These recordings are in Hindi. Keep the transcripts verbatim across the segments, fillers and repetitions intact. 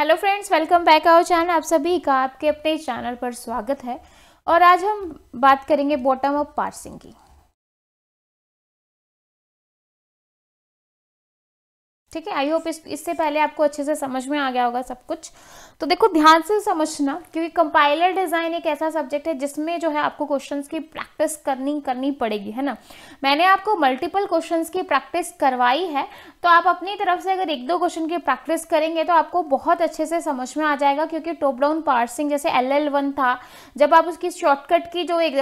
Hello friends, welcome back our channel. आप सभी का आपके अपने चैनल पर स्वागत है और आज हम बात करेंगे बॉटम अप पार्सिंग की। ठीक है, आई होप इस इससे पहले आपको अच्छे से समझ में आ गया होगा सब कुछ। तो देखो, ध्यान से समझना, क्योंकि कंपाइलर डिज़ाइन एक ऐसा सब्जेक्ट है जिसमें जो है आपको क्वेश्चंस की प्रैक्टिस करनी करनी पड़ेगी, है ना। मैंने आपको मल्टीपल क्वेश्चंस की प्रैक्टिस करवाई है, तो आप अपनी तरफ से अगर एक दो क्वेश्चन की प्रैक्टिस करेंगे तो आपको बहुत अच्छे से समझ में आ जाएगा। क्योंकि टॉप डाउन पार्सिंग जैसे एल एल वन था, जब आप उसकी शॉर्टकट की जो एक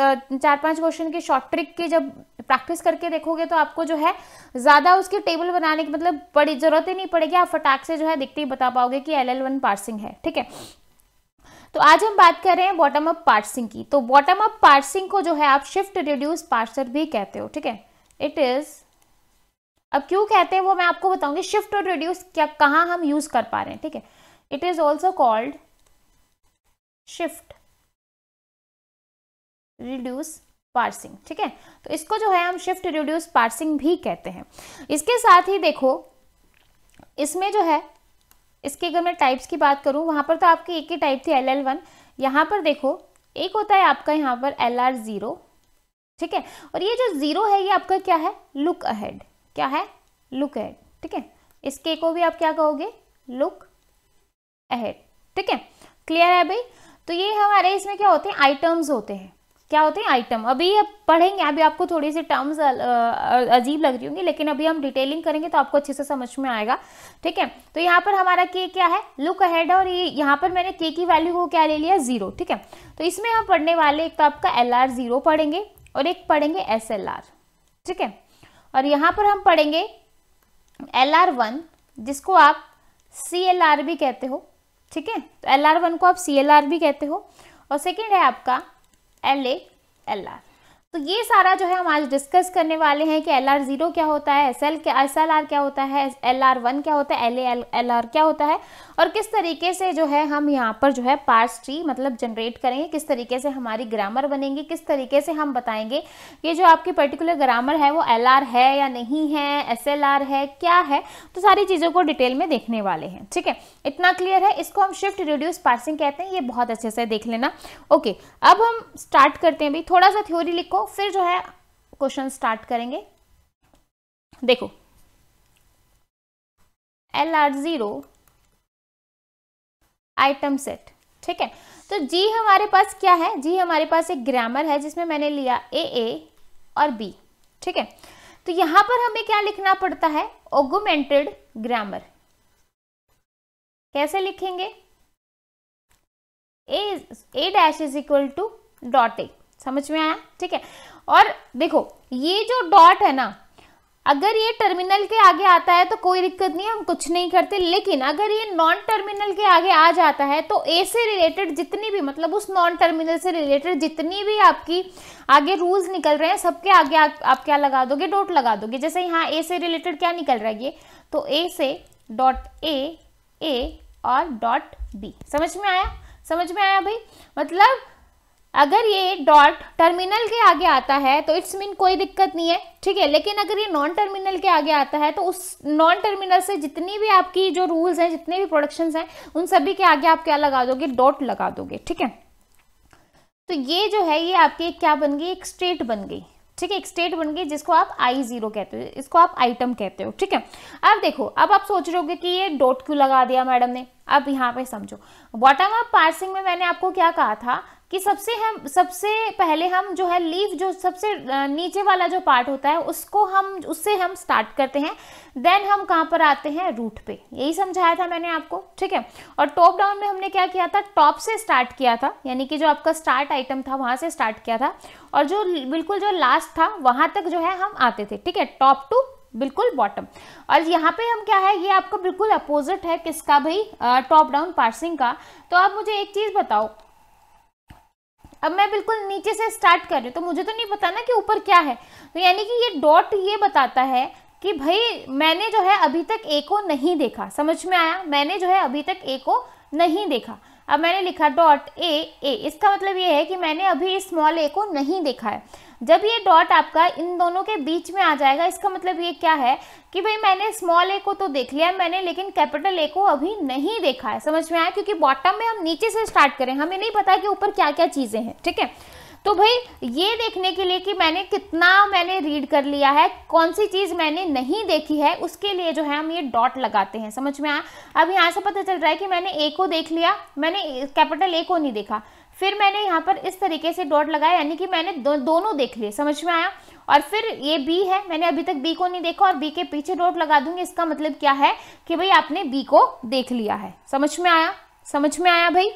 चार पाँच क्वेश्चन की शॉर्ट ट्रिक की जब प्रैक्टिस करके देखोगे तो आपको जो है ज़्यादा उसकी टेबल बनाने की मतलब बड़ी जरूरत ही नहीं पड़ेगी। आप फटाक से जो है देखते ही बता पाओगे कि एल एल वन पार्सिंग है। ठीक है, तो आज हम बात कर रहे हैं बॉटम अप पार्सिंग की। तो बॉटम अप पार्सिंग को जो है आप शिफ्ट रिड्यूस पार्सर भी कहते हो। ठीक है, इट इज, अब क्यों कहते हैं वो मैं आपको बताऊंगी। शिफ्ट और रिड्यूस क्या कहाँ हम यूज कर पा रहे हैं। ठीक है, it is also called shift reduce parsing. ठीक है, तो इसको जो है हम शिफ्ट रिड्यूस पार्सिंग भी कहते हैं। इसके साथ ही देखो, इसमें जो है इसके अगर मैं टाइप्स की बात करूं, वहां पर तो आपकी एक ही टाइप थी एल एल वन। यहाँ पर देखो, एक होता है आपका यहाँ पर एल आर जीरो। ठीक है, और ये जो जीरो है ये आपका क्या है, लुक अहेड। क्या है, लुक अहेड। ठीक है, इसके को भी आप क्या कहोगे, लुक अहेड। ठीक है, क्लियर है भाई। तो ये हमारे इसमें क्या होते हैं, आइटम्स होते हैं। क्या होते हैं, आइटम। अभी आप पढ़ेंगे, अभी आपको थोड़ी सी टर्म्स अजीब लग रही होंगी, लेकिन अभी हम डिटेलिंग करेंगे तो आपको अच्छे से समझ में आएगा। ठीक है, तो यहाँ पर हमारा के क्या है, लुक अहेड, और ये यहाँ पर मैंने के की वैल्यू को क्या ले लिया, जीरो। ठीक है, तो इसमें हम पढ़ने वाले एक तो आपका एल आर जीरो पढ़ेंगे और एक पढ़ेंगे एस एल आर। ठीक है, और यहाँ पर हम पढ़ेंगे एल आर वन, जिसको आप सी एल आर भी कहते हो। ठीक है, तो एल आर वन को आप सी एल आर भी कहते हो, और सेकेंड है आपका एल ए एल आर। तो ये सारा जो है हम आज डिस्कस करने वाले हैं कि एल आर जीरो क्या होता है, एस एल आर क्या होता है, एल आर वन क्या होता है, एल ए एल आर क्या होता है, और किस तरीके से जो है हम यहाँ पर जो है पार्स ट्री मतलब जनरेट करेंगे, किस तरीके से हमारी ग्रामर बनेंगे, किस तरीके से हम बताएंगे कि जो आपकी पर्टिकुलर ग्रामर है वो एल आर है या नहीं है, एस एल आर है, क्या है। तो सारी चीज़ों को डिटेल में देखने वाले हैं। ठीक है, इतना क्लियर है। इसको हम शिफ्ट रिड्यूस पार्सिंग कहते हैं, ये बहुत अच्छे से देख लेना। ओके, अब हम स्टार्ट करते हैं भाई। थोड़ा सा थ्योरी लिखो, फिर जो है क्वेश्चन स्टार्ट करेंगे। देखो, L R zero item set. ठीक है, तो जी हमारे पास क्या है, जी हमारे पास एक ग्रामर है जिसमें मैंने लिया ए ए और बी। ठीक है, तो यहां पर हमें क्या लिखना पड़ता है, ऑगमेंटेड ग्रामर। कैसे लिखेंगे, A A dash is equal to dot A. समझ में आया। ठीक है, और देखो ये जो डॉट है ना, अगर ये टर्मिनल के आगे आता है तो कोई दिक्कत नहीं, हम कुछ नहीं करते। लेकिन अगर ये नॉन टर्मिनल के आगे आ जाता है तो ए से रिलेटेड जितनी भी मतलब उस नॉन टर्मिनल से रिलेटेड जितनी भी आपकी आगे रूल्स निकल रहे हैं, सबके आगे आ, आप क्या लगा दोगे, डॉट लगा दोगे। जैसे यहाँ ए से रिलेटेड क्या निकल रहा है, ये तो ए से डॉट ए, ए और डॉट बी। समझ में आया, समझ में आया भाई। मतलब अगर ये डॉट टर्मिनल के आगे आता है तो इट्स मीन कोई दिक्कत नहीं है। ठीक है, लेकिन अगर ये नॉन टर्मिनल के आगे आता है तो उस नॉन टर्मिनल से जितनी भी आपकी जो रूल्स हैं, जितने भी प्रोडक्शंस हैं, उन सभी के आगे आप क्या लगा दोगे, डॉट लगा दोगे। ठीक है, तो ये जो है ये आपकी क्या बन गई, एक स्टेट बन गई। ठीक है, एक स्टेट बन गई जिसको आप आई जीरो कहते हो, इसको आप आइटम कहते हो। ठीक है, अब देखो, अब आप सोच रहे होगे कि ये डॉट क्यों लगा दिया मैडम ने। अब यहाँ पे समझो, बॉटम अप पार्सिंग में मैंने आपको क्या कहा था कि सबसे हम सबसे पहले हम जो है लीफ जो सबसे नीचे वाला जो पार्ट होता है उसको हम उससे हम स्टार्ट करते हैं, देन हम कहाँ पर आते हैं, रूट पे। यही समझाया था मैंने आपको। ठीक है, और टॉप डाउन में हमने क्या किया था, टॉप से स्टार्ट किया था, यानी कि जो आपका स्टार्ट आइटम था वहाँ से स्टार्ट किया था, और जो बिल्कुल जो लास्ट था वहाँ तक जो है हम आते थे। ठीक है, टॉप टू बिल्कुल बॉटम। और यहाँ पे हम क्या है, ये आपका बिल्कुल अपोजिट है किसका भाई, टॉप डाउन पार्सिंग का। तो आप मुझे एक चीज़ बताओ, अब मैं बिल्कुल नीचे से स्टार्ट कर रही हूँ तो मुझे तो नहीं पता ना कि ऊपर क्या है, तो यानी कि ये डॉट ये बताता है कि भाई मैंने जो है अभी तक ए को नहीं देखा। समझ में आया, मैंने जो है अभी तक ए को नहीं देखा। अब मैंने लिखा डॉट ए ए, इसका मतलब ये है कि मैंने अभी स्मॉल ए को नहीं देखा है। जब ये डॉट आपका इन दोनों के बीच में आ जाएगा, इसका मतलब ये क्या है कि भाई मैंने स्मॉल ए को तो देख लिया मैंने, लेकिन कैपिटल ए को अभी नहीं देखा है। समझ में आया? क्योंकि बॉटम में हम नीचे से स्टार्ट करें, हमें नहीं पता कि ऊपर क्या क्या चीज़ें हैं। ठीक है, तो भाई ये देखने के लिए कि मैंने कितना मैंने रीड कर लिया है, कौन सी चीज़ मैंने नहीं देखी है, उसके लिए जो है हम ये डॉट लगाते हैं। समझ में आया? अब यहाँ से पता चल रहा है कि मैंने ए को देख लिया, मैंने कैपिटल ए को नहीं देखा, फिर मैंने यहाँ पर इस तरीके से डॉट लगाया, यानी कि मैंने दो, दोनों देख लिए। समझ में आया? और फिर ये बी है, मैंने अभी तक बी को नहीं देखा और बी के पीछे डॉट लगा दूंगी। इसका मतलब क्या है कि भाई आपने बी को देख लिया है। समझ में आया? समझ में आया भाई?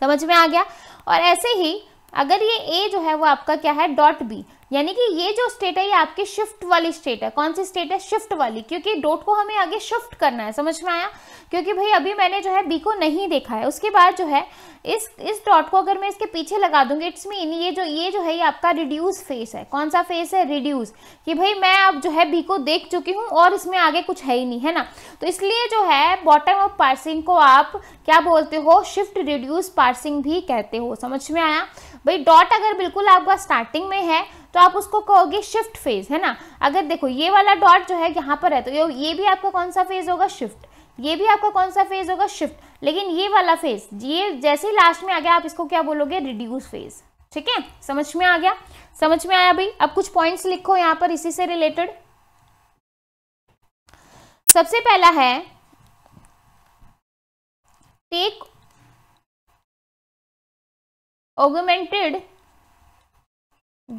समझ में आ गया। और ऐसे ही अगर ये ए जो है वो आपका क्या है, डॉट बी, यानी कि ये जो स्टेट है ये आपकी शिफ्ट वाली स्टेट है। कौन सी स्टेट है? शिफ्ट वाली, क्योंकि डॉट को हमें आगे शिफ्ट करना है। समझ में आया? क्योंकि भाई अभी मैंने जो है बी को नहीं देखा है। उसके बाद जो है इस इस डॉट को अगर मैं इसके पीछे लगा दूंगी, इट्स मीन ये जो ये जो है ये आपका रिड्यूस फेस है। कौन सा फेस है? रिड्यूस, कि भाई मैं अब जो है बी को देख चुकी हूँ और इसमें आगे कुछ है ही नहीं, है ना। तो इसलिए जो है बॉटम अप पार्सिंग को आप क्या बोलते हो? शिफ्ट रिड्यूस पार्सिंग भी कहते हो। समझ में आया भाई? डॉट अगर बिल्कुल आपका स्टार्टिंग में है तो आप उसको कहोगे शिफ्ट फेज, है ना। अगर देखो ये वाला डॉट जो है यहाँ पर है तो ये ये भी आपका कौन सा फेज होगा? शिफ्ट। ये भी आपका कौन सा फेज होगा? शिफ्ट। लेकिन ये वाला फेज ये जैसे ही लास्ट में आ गया आप इसको क्या बोलोगे? Reduce phase. ठीक है, समझ में आ गया? समझ में आया भाई? अब कुछ पॉइंट्स लिखो यहाँ पर इसी से रिलेटेड। सबसे पहला है take augmented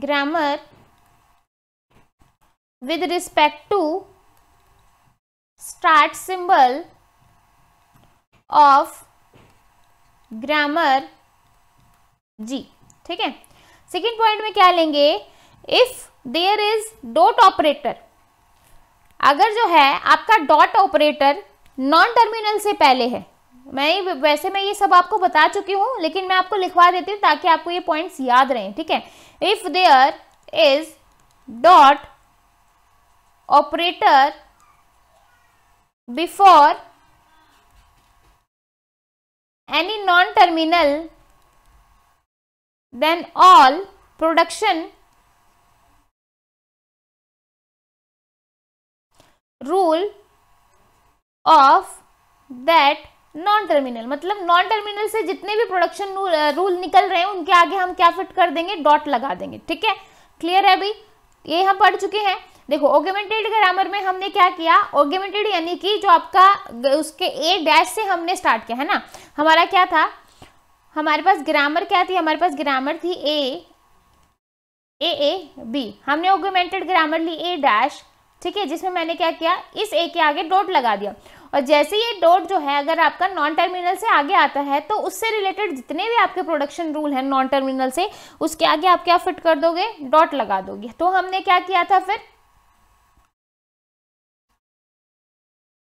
grammar with respect to start symbol of grammar G. ठीक है, सेकेंड पॉइंट में क्या लेंगे? If there is dot operator, अगर जो है आपका डॉट ऑपरेटर नॉन टर्मिनल से पहले है। मैं वैसे मैं ये सब आपको बता चुकी हूँ, लेकिन मैं आपको लिखवा देती हूँ ताकि आपको ये पॉइंट्स याद रहें। ठीक है, if there is dot operator before any non terminal then all production rule of that non terminal, मतलब नॉन टर्मिनल से जितने भी प्रोडक्शन रूल निकल रहे हैं उनके आगे हम क्या फिट कर देंगे? डॉट लगा देंगे। ठीक है, क्लियर है अभी? ये हम पढ़ चुके हैं। देखो ऑगमेंटेड ग्रामर में हमने क्या किया? ऑगमेंटेड यानी कि जो आपका उसके ए डैश से हमने स्टार्ट किया, है ना। हमारा क्या था? हमारे पास ग्रामर क्या थी? हमारे पास ग्रामर थी ए ए ए बी। हमने ऑगमेंटेड ग्रामर ली ए डैश, ठीक है, जिसमें मैंने क्या किया? इस ए के आगे डॉट लगा दिया। और जैसे ये डॉट जो है अगर आपका नॉन टर्मिनल से आगे आता है तो उससे रिलेटेड जितने भी आपके प्रोडक्शन रूल हैं नॉन टर्मिनल से, उसके आगे आप क्या फिट कर दोगे? डॉट लगा दोगे। तो हमने क्या किया था फिर?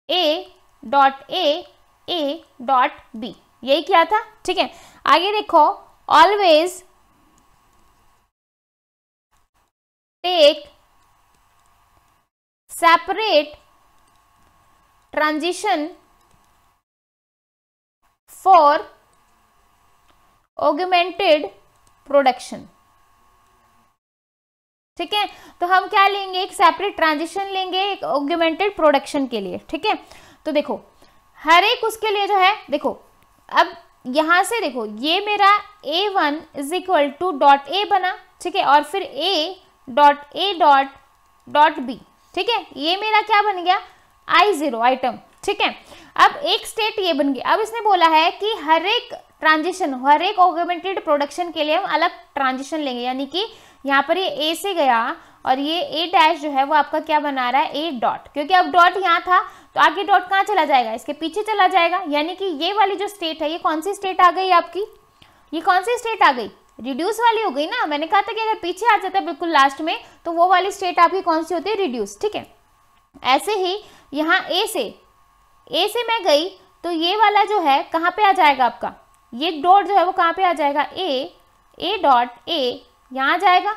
A dot A A dot B, यही किया था। ठीक है, आगे देखो always take separate transition for augmented production. ठीक है, तो हम क्या लेंगे? एक सेपरेट ट्रांजिशन लेंगे एक ऑगमेंटेड प्रोडक्शन के लिए। ठीक है, तो देखो हर एक उसके लिए जो है, देखो अब यहां से देखो ये मेरा A one is equal to dot A बना, ठीक है, और फिर A dot A dot dot B. ठीक है, ये मेरा क्या बन गया? I zero item. ठीक है, अब एक स्टेट ये बन गई। अब इसने बोला है कि हर एक ट्रांजिशन, हर एक ऑगमेंटेड प्रोडक्शन के लिए हम अलग ट्रांजिशन लेंगे, यानी कि यहाँ पर ये ए से गया और ये ए डैश जो है वो आपका क्या बना रहा है? ए डॉट, क्योंकि अब डॉट यहाँ था तो आगे डॉट कहाँ चला जाएगा? इसके पीछे चला जाएगा। यानी कि ये वाली जो स्टेट है ये कौन सी स्टेट आ गई आपकी? ये कौन सी स्टेट आ गई? रिड्यूस वाली हो गई ना। मैंने कहा था कि अगर पीछे आ जाता है बिल्कुल लास्ट में तो वो वाली स्टेट आपकी कौन सी होती है? रिड्यूस। ठीक है, ऐसे ही यहाँ ए से ए से मैं गई तो ये वाला जो है कहाँ पे आ जाएगा आपका? ये डॉट जो है वो कहाँ पे आ जाएगा? ए ए डॉट ए यहाँ आ जाएगा,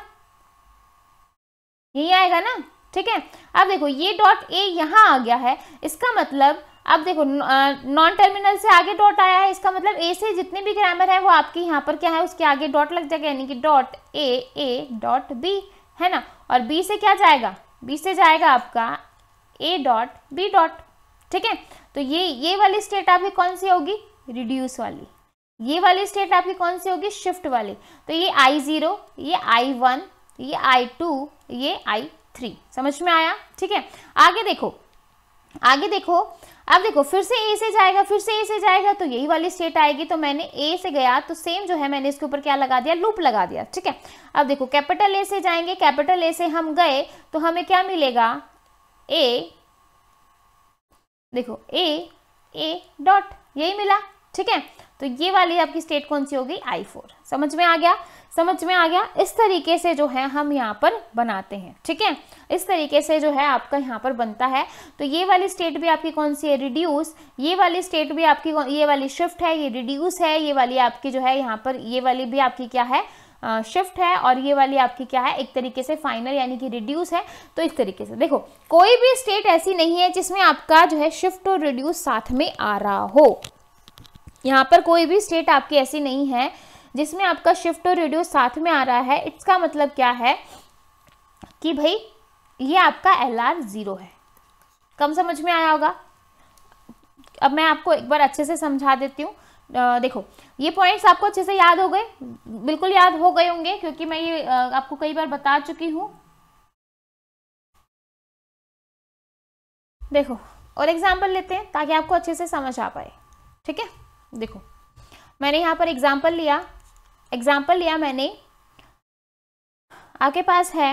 यही आएगा ना। ठीक है, अब देखो ये डॉट ए यहाँ आ गया है, इसका मतलब अब देखो नॉन टर्मिनल से आगे डॉट आया है, इसका मतलब ए से जितने भी ग्रामर है वो आपकी यहाँ पर क्या है, उसके आगे डॉट लग जाएगा, यानी कि dot A, A dot B, है ना। और बी से क्या जाएगा, बी से जाएगा आपका ए डॉट बी डॉट, ठीक है। तो ये ये वाली स्टेट आपकी कौन सी होगी, रिड्यूस वाली। ये वाली स्टेट आपकी कौन सी होगी, शिफ्ट वाली। तो ये आई जीरो, ये आई वन, ये आई टू, ये आई थ्री, समझ में आया, ठीक है। आगे देखो, आगे देखो, अब देखो फिर से ए से जाएगा, फिर से ए से जाएगा, तो यही वाली स्टेट आएगी। तो मैंने ए से गया तो सेम जो है मैंने इसके ऊपर क्या लगा दिया, लूप लगा दिया, ठीक है। अब देखो कैपिटल ए से जाएंगे, कैपिटल ए से हम गए तो हमें क्या मिलेगा, ए, देखो ए, ए डॉट, यही मिला, ठीक है। तो ये वाली आपकी स्टेट कौन सी होगी, आई फोर, समझ में आ गया, समझ में आ गया। इस तरीके से जो है हम यहाँ पर बनाते हैं, ठीक है। इस तरीके से जो है आपका यहाँ पर बनता है। तो ये वाली स्टेट भी आपकी कौन सी है, रिड्यूस। ये वाली स्टेट भी आपकी, ये वाली शिफ्ट है, ये रिड्यूस है। ये वाली आपकी जो है यहाँ पर, ये वाली भी आपकी क्या है, शिफ्ट है। और ये वाली आपकी क्या है, एक तरीके से फाइनल यानी कि रिड्यूस है। तो इस तरीके से देखो कोई भी स्टेट ऐसी नहीं है जिसमें आपका जो है शिफ्ट और रिड्यूस साथ में आ रहा हो। यहाँ पर कोई भी स्टेट आपकी ऐसी नहीं है जिसमें आपका शिफ्ट और रिड्यूस साथ में आ रहा है। इसका मतलब क्या है कि भाई ये आपका एल आर जीरो है। कम समझ में आया होगा। अब मैं आपको एक बार अच्छे से समझा देती हूँ। देखो ये पॉइंट्स आपको अच्छे से याद हो गए, बिल्कुल याद हो गए होंगे क्योंकि मैं ये आपको कई बार बता चुकी हूँ। देखो और एग्जाम्पल लेते हैं ताकि आपको अच्छे से समझ आ पाए, ठीक है। देखो मैंने यहाँ पर एग्जाम्पल लिया, एग्जाम्पल लिया मैंने, आपके पास है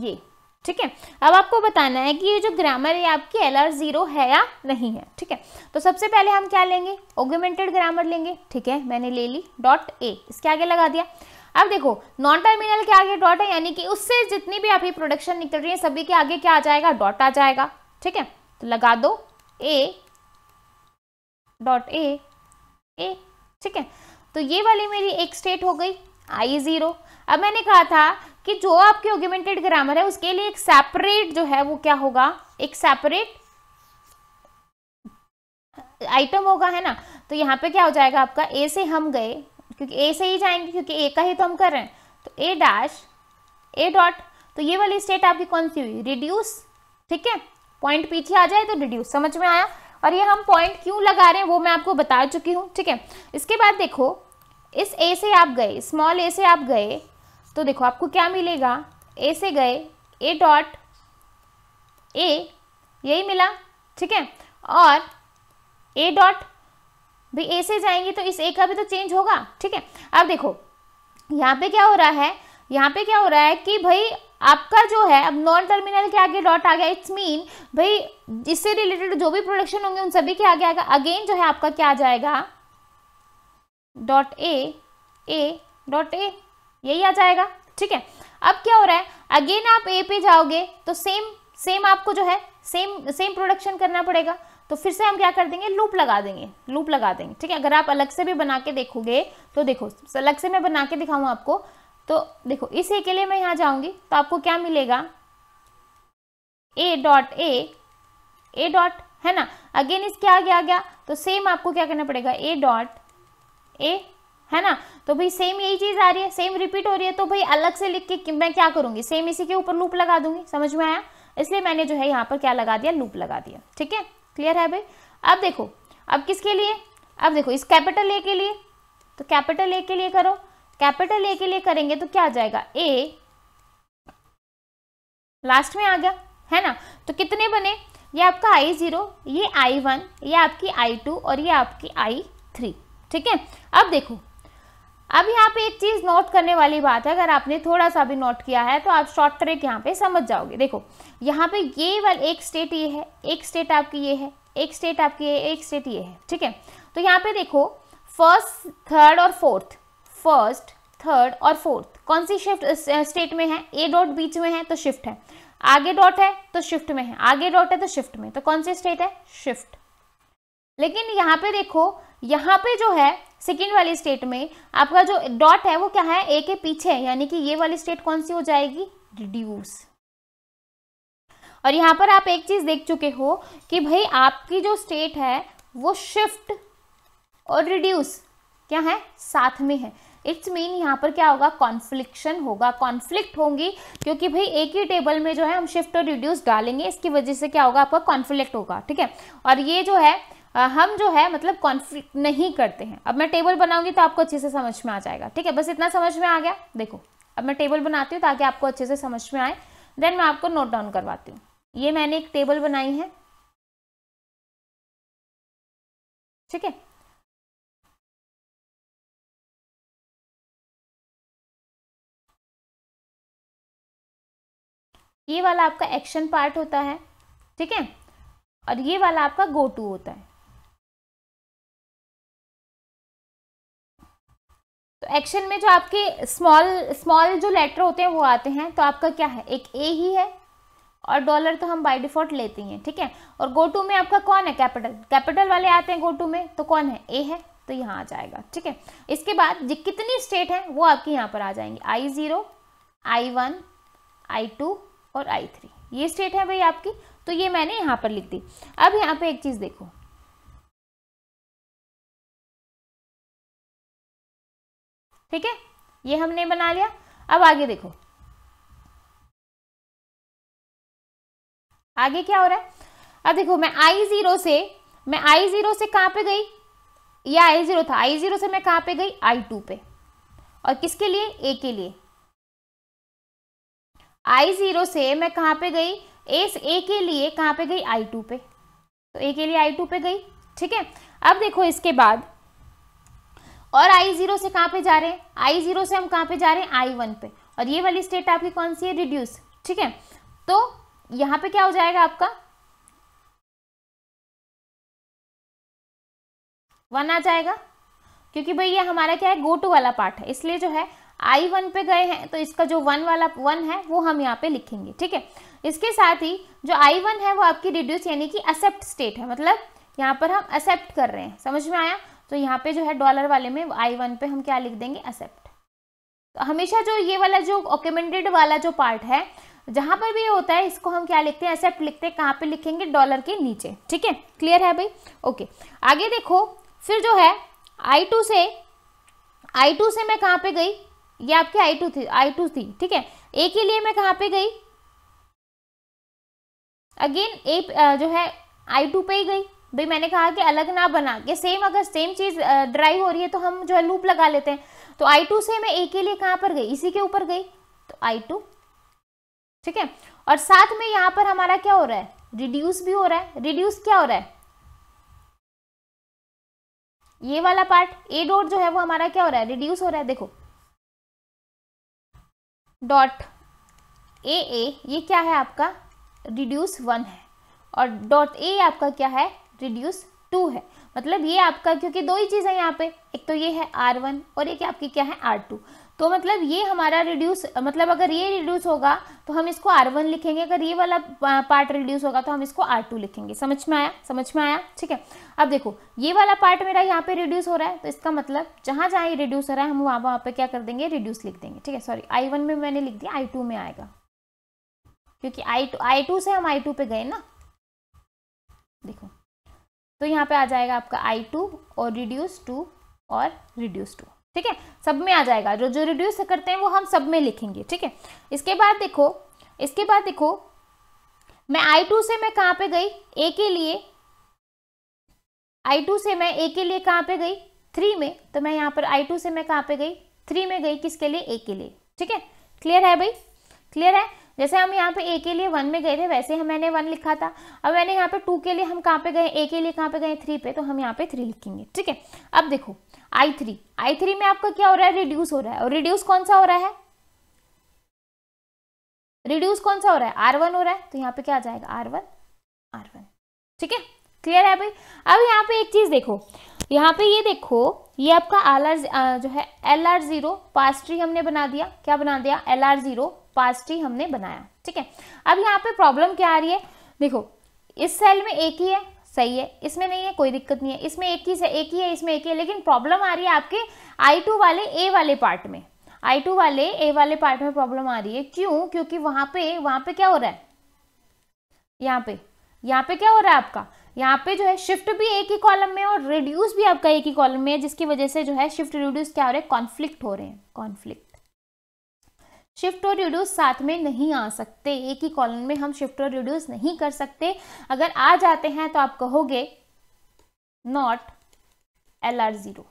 ये, ठीक है। अब आपको बताना है कि ये जो ग्रामर है आपकी एल आर जीरो है या नहीं है, ठीक है। तो सबसे पहले हम क्या लेंगे, ऑगमेंटेड ग्रामर लेंगे, ठीक है। मैंने ले ली डॉट ए, इसके आगे लगा दिया। अब देखो नॉन टर्मिनल के आगे डॉट है, यानी कि उससे जितनी भी आपकी प्रोडक्शन निकल रही है सभी के आगे क्या आ जाएगा, डॉट आ जाएगा, ठीक है। तो लगा दो ए डॉट ए, ए, ठीक है। तो ये वाली मेरी एक स्टेट हो गई आई जीरो। अब मैंने कहा था कि जो आपके ऑगमेंटेड ग्रामर है उसके लिए एक सेपरेट जो है वो क्या होगा, एक सेपरेट आइटम होगा, है ना। तो यहाँ पे क्या हो जाएगा आपका, ए से हम गए क्योंकि ए से ही जाएंगे क्योंकि ए का ही तो हम कर रहे हैं, तो ए डैश ए डॉट। तो ये वाली स्टेट आपकी कौन सी हुई, रिड्यूस, ठीक है। पॉइंट पीछे आ जाए तो रिड्यूस, समझ में आया। और ये हम पॉइंट क्यों लगा रहे हैं वो मैं आपको बता चुकी हूँ, ठीक है। इसके बाद देखो इस ए से आप गए, स्मॉल ए से आप गए तो देखो आपको क्या मिलेगा, ए से गए ए डॉट ए, यही मिला, ठीक है। और ए डॉट भी ए से जाएंगे तो इस ए का भी तो चेंज होगा, ठीक है। अब देखो यहाँ पे क्या हो रहा है, यहाँ पे क्या हो रहा है कि भाई आपका जो है अब नॉन टर्मिनल के आगे डॉट आ गया, इट्स मीन भाई इससे रिलेटेड जो भी प्रोडक्शन होंगे उन सभी के आगे आएगा। अगेन जो है आपका क्या आ जाएगा, डॉट ए, ए डॉट ए, यही आ जाएगा, ठीक है। अब क्या हो रहा है, अगेन आप ए पे जाओगे तो सेम सेम आपको जो है सेम सेम प्रोडक्शन करना पड़ेगा। तो फिर से हम क्या कर देंगे, लूप लगा देंगे, लूप लगा देंगे, ठीक है। अगर आप अलग से भी बना के देखोगे तो देखो, अलग से मैं बना के दिखाऊँ आपको। तो देखो इस ए के लिए मैं यहाँ जाऊँगी तो आपको क्या मिलेगा, ए डॉट ए, ए डॉट, है ना। अगेन इसके आगे आ गया तो सेम आपको क्या करना पड़ेगा, ए डॉट ए, है ना। तो भाई सेम यही चीज आ रही है, सेम रिपीट हो रही है, तो भाई अलग से लिख के मैं क्या करूंगी, सेम इसी के ऊपर लूप लगा दूंगी, समझ में आया। इसलिए मैंने जो है यहाँ पर क्या लगा दिया, लूप लगा दिया, ठीक है। क्लियर है भाई। अब देखो अब किसके लिए, अब देखो इस कैपिटल ए के लिए, तो कैपिटल ए के लिए करो, कैपिटल ए के लिए करेंगे तो क्या आ जाएगा, ए लास्ट में आ गया, है ना। तो कितने बने, ये आपका आई जीरो, ये आई वन, ये आपकी आई टू और ये आपकी आई थ्री, ठीक है। अब देखो अब यहाँ पे एक चीज नोट करने वाली बात है, अगर आपने थोड़ा सा भी नोट किया है तो आप शॉर्ट ट्रिक यहाँ पे समझ जाओगे। देखो यहाँ पे ये वाली एक स्टेट ये है, एक स्टेट आपकी ये है, एक स्टेट आपकी ये, एक स्टेट ये है, ठीक है। तो यहाँ पे देखो फर्स्ट थर्ड और फोर्थ, फर्स्ट थर्ड और फोर्थ कौन सी शिफ्ट स्टेट में है, ए डॉट बीच में है तो शिफ्ट है, आगे डॉट है तो शिफ्ट में है, आगे डॉट है तो शिफ्ट में, तो कौन सी स्टेट है, शिफ्ट। लेकिन यहाँ पे देखो यहाँ पे जो है सेकेंड वाली स्टेट में आपका जो डॉट है वो क्या है, ए के पीछे है, यानी कि ये वाली स्टेट कौन सी हो जाएगी, रिड्यूस, और यहाँ पर आप एक चीज़ देख चुके हो कि भाई आपकी जो स्टेट है वो शिफ्ट और रिड्यूस क्या है, साथ में है। इट्स मीन यहाँ पर क्या होगा, कॉन्फ्लिक्शन होगा, कॉन्फ्लिक्ट होंगी, क्योंकि भाई एक ही टेबल में जो है हम शिफ्ट और रिड्यूस डालेंगे, इसकी वजह से क्या होगा, आपका कॉन्फ्लिक्ट होगा। ठीक है, और ये जो है हम जो है मतलब कॉन्फ्लिक्ट नहीं करते हैं। अब मैं टेबल बनाऊंगी तो आपको अच्छे से समझ में आ जाएगा। ठीक है, बस इतना समझ में आ गया। देखो अब मैं टेबल बनाती हूँ ताकि आपको अच्छे से समझ में आए, देन मैं आपको नोट डाउन करवाती हूँ। ये मैंने एक टेबल बनाई है, ठीक है, ये वाला आपका एक्शन पार्ट होता है, ठीक है, और ये वाला आपका गो टू होता है। तो एक्शन में जो आपके स्मॉल स्मॉल जो लेटर होते हैं वो आते हैं, तो आपका क्या है, एक ए ही है और डॉलर तो हम बाय डिफॉल्ट लेते हैं, ठीक है, और गो टू में आपका कौन है, कैपिटल, कैपिटल वाले आते हैं गो टू में, तो कौन है, ए है, तो यहाँ आ जाएगा। ठीक है, इसके बाद जी कितनी स्टेट है वो आपके यहाँ पर आ जाएंगी, I zero, I one, I two और आई थ्री, ये स्टेट है भाई आपकी, तो ये मैंने यहाँ पर लिख दी। अब यहाँ पे एक चीज देखो, ठीक है, ये हमने बना लिया। अब आगे देखो आगे क्या हो रहा है। अब देखो मैं आई जीरो से मैं आई जीरो से कहाँ पे गई, या आई जीरो था, आई जीरो से मैं कहाँ पे गई, आई टू पे, और किसके लिए, ए के लिए। आई जीरो से मैं कहाँ पे गई, एस ए के लिए कहाँ पे गई, आई टू पे, तो ए के लिए आई टू पे गई। ठीक है, अब देखो इसके बाद और आई जीरो से कहाँ पे जा रहे हैं, आई जीरो से हम कहाँ पे जा रहे हैं, आई वन पे, और ये वाली स्टेट आपकी कौन सी है, रिड्यूस। ठीक है, तो यहाँ पे क्या हो जाएगा आपका, वन आ जाएगा, क्योंकि भाई ये हमारा क्या है, गो टू वाला पार्ट है, इसलिए जो है आई वन पे गए हैं, तो इसका जो वन वाला वन है वो हम यहाँ पे लिखेंगे। ठीक है, इसके साथ ही जो आई वन है वो आपकी रिड्यूस यानी कि एक्सेप्ट स्टेट है, मतलब यहाँ पर हम एक्सेप्ट कर रहे हैं, समझ में आया। तो यहाँ पे जो है डॉलर वाले में आई वन पे हम क्या लिख देंगे, एक्सेप्ट। तो हमेशा जो ये वाला जो ऑक्यूमेंटेड वाला जो पार्ट है, जहाँ पर भी होता है, इसको हम क्या लिखते हैं, एक्सेप्ट लिखते हैं। कहाँ पे लिखेंगे, डॉलर के नीचे। ठीक है, क्लियर है भाई, ओके। आगे देखो फिर जो है आई टू से आई टू से मैं कहाँ पे गई, ये आपकी आई टू थी आई टू थी ठीक है, ए के लिए मैं कहाँ पे गई, अगेन ए जो है आई टू पे ही गई। भाई मैंने कहा कि अलग ना बना के सेम, अगर सेम चीज ड्राइव हो रही है तो हम जो है लूप लगा लेते हैं। तो आई टू से मैं ए के लिए कहाँ पर गई, इसी के ऊपर गई, तो आई टू। ठीक है, और साथ में यहाँ पर हमारा क्या हो रहा है, रिड्यूस भी हो रहा है। रिड्यूस क्या हो रहा है, ये वाला पार्ट ए डॉट जो है वो हमारा क्या हो रहा है, रिड्यूस हो रहा है। देखो डॉट ए ए ये क्या है आपका, रिड्यूस वन है, और डॉट ए आपका क्या है, रिड्यूस टू है। मतलब ये आपका, क्योंकि दो ही चीज़ है यहाँ पे, एक तो ये है आर वन और एक आपकी क्या है आर टू, तो मतलब ये हमारा रिड्यूस, मतलब अगर ये रिड्यूस होगा तो हम इसको आर वन लिखेंगे, अगर ये वाला पार्ट रिड्यूस होगा तो हम इसको आर टू लिखेंगे। समझ में आया, समझ में आया। ठीक है, अब देखो ये वाला पार्ट मेरा यहाँ पे रिड्यूस हो रहा है, तो इसका मतलब जहाँ जहाँ ये रिड्यूस हो रहा है हम वहाँ वहाँ पे क्या कर देंगे, रिड्यूस लिख देंगे। ठीक है, सॉरी आई वन में मैंने लिख दिया, आई टू में आएगा, क्योंकि आई टू आई टू से हम आई टू पे गए ना। देखो तो यहाँ पे आ जाएगा आपका आई टू और रिड्यूस टू और रिड्यूस टू। ठीक है, सब में आ जाएगा, जो जो रिड्यूस करते हैं वो हम सब में लिखेंगे। ठीक है, इसके बाद देखो इसके बाद देखो मैं आई टू से मैं कहाँ पे गई, ए के लिए, आई टू से मैं ए के लिए कहाँ पे गई, थ्री में, तो मैं यहाँ पर आई टू से मैं कहाँ पे गई, थ्री में गई, किसके लिए, ए के लिए। ठीक है, क्लियर है भाई, क्लियर है। जैसे हम यहाँ पे ए के लिए वन में गए थे, वैसे हम मैंने वन लिखा था। अब मैंने यहाँ पे टू के लिए हम कहाँ पे गए, ए के लिए कहाँ पे गए, थ्री पे, तो हम यहाँ पे थ्री लिखेंगे। ठीक है, अब देखो आई थ्री आई थ्री में आपका क्या हो रहा है, रिड्यूस हो रहा है, और रिड्यूस कौन सा हो रहा है, रिड्यूस कौन सा हो रहा है, आर वन हो रहा है, तो यहाँ पे क्या आ जाएगा, आर वन आर वन ठीक है, क्लियर है भाई। अब यहाँ पे एक चीज देखो, यहाँ पे ये देखो, ये आपका एल आर जो है L R zero parse tree हमने बना दिया। क्या बना दिया, L R zero parse tree हमने बनाया। ठीक है, अब यहाँ पे प्रॉब्लम क्या आ रही है, देखो इस सेल में एक ही है, सही है, इसमें नहीं है, कोई दिक्कत नहीं है, इसमें एक ही है, एक ही है, इसमें एक ही है, लेकिन प्रॉब्लम आ रही है आपके आई टू वाले ए वाले पार्ट में, आई टू वाले ए वाले पार्ट में प्रॉब्लम आ रही है। क्यों, क्योंकि वहां पे वहां पे क्या हो रहा है, यहाँ पे यहाँ पे क्या हो रहा है आपका, यहाँ पे जो है शिफ्ट भी एक ही कॉलम में और रिड्यूस भी आपका एक ही कॉलम में है, जिसकी वजह से जो है शिफ्ट रिड्यूस क्या हो रहे हैं, कॉन्फ्लिक्ट हो रहे हैं। कॉन्फ्लिक्ट, शिफ्ट और रिड्यूस साथ में नहीं आ सकते, एक ही कॉलम में हम शिफ्ट और रिड्यूस नहीं कर सकते। अगर आ जाते हैं तो आप कहोगे नॉट एल आर जीरो,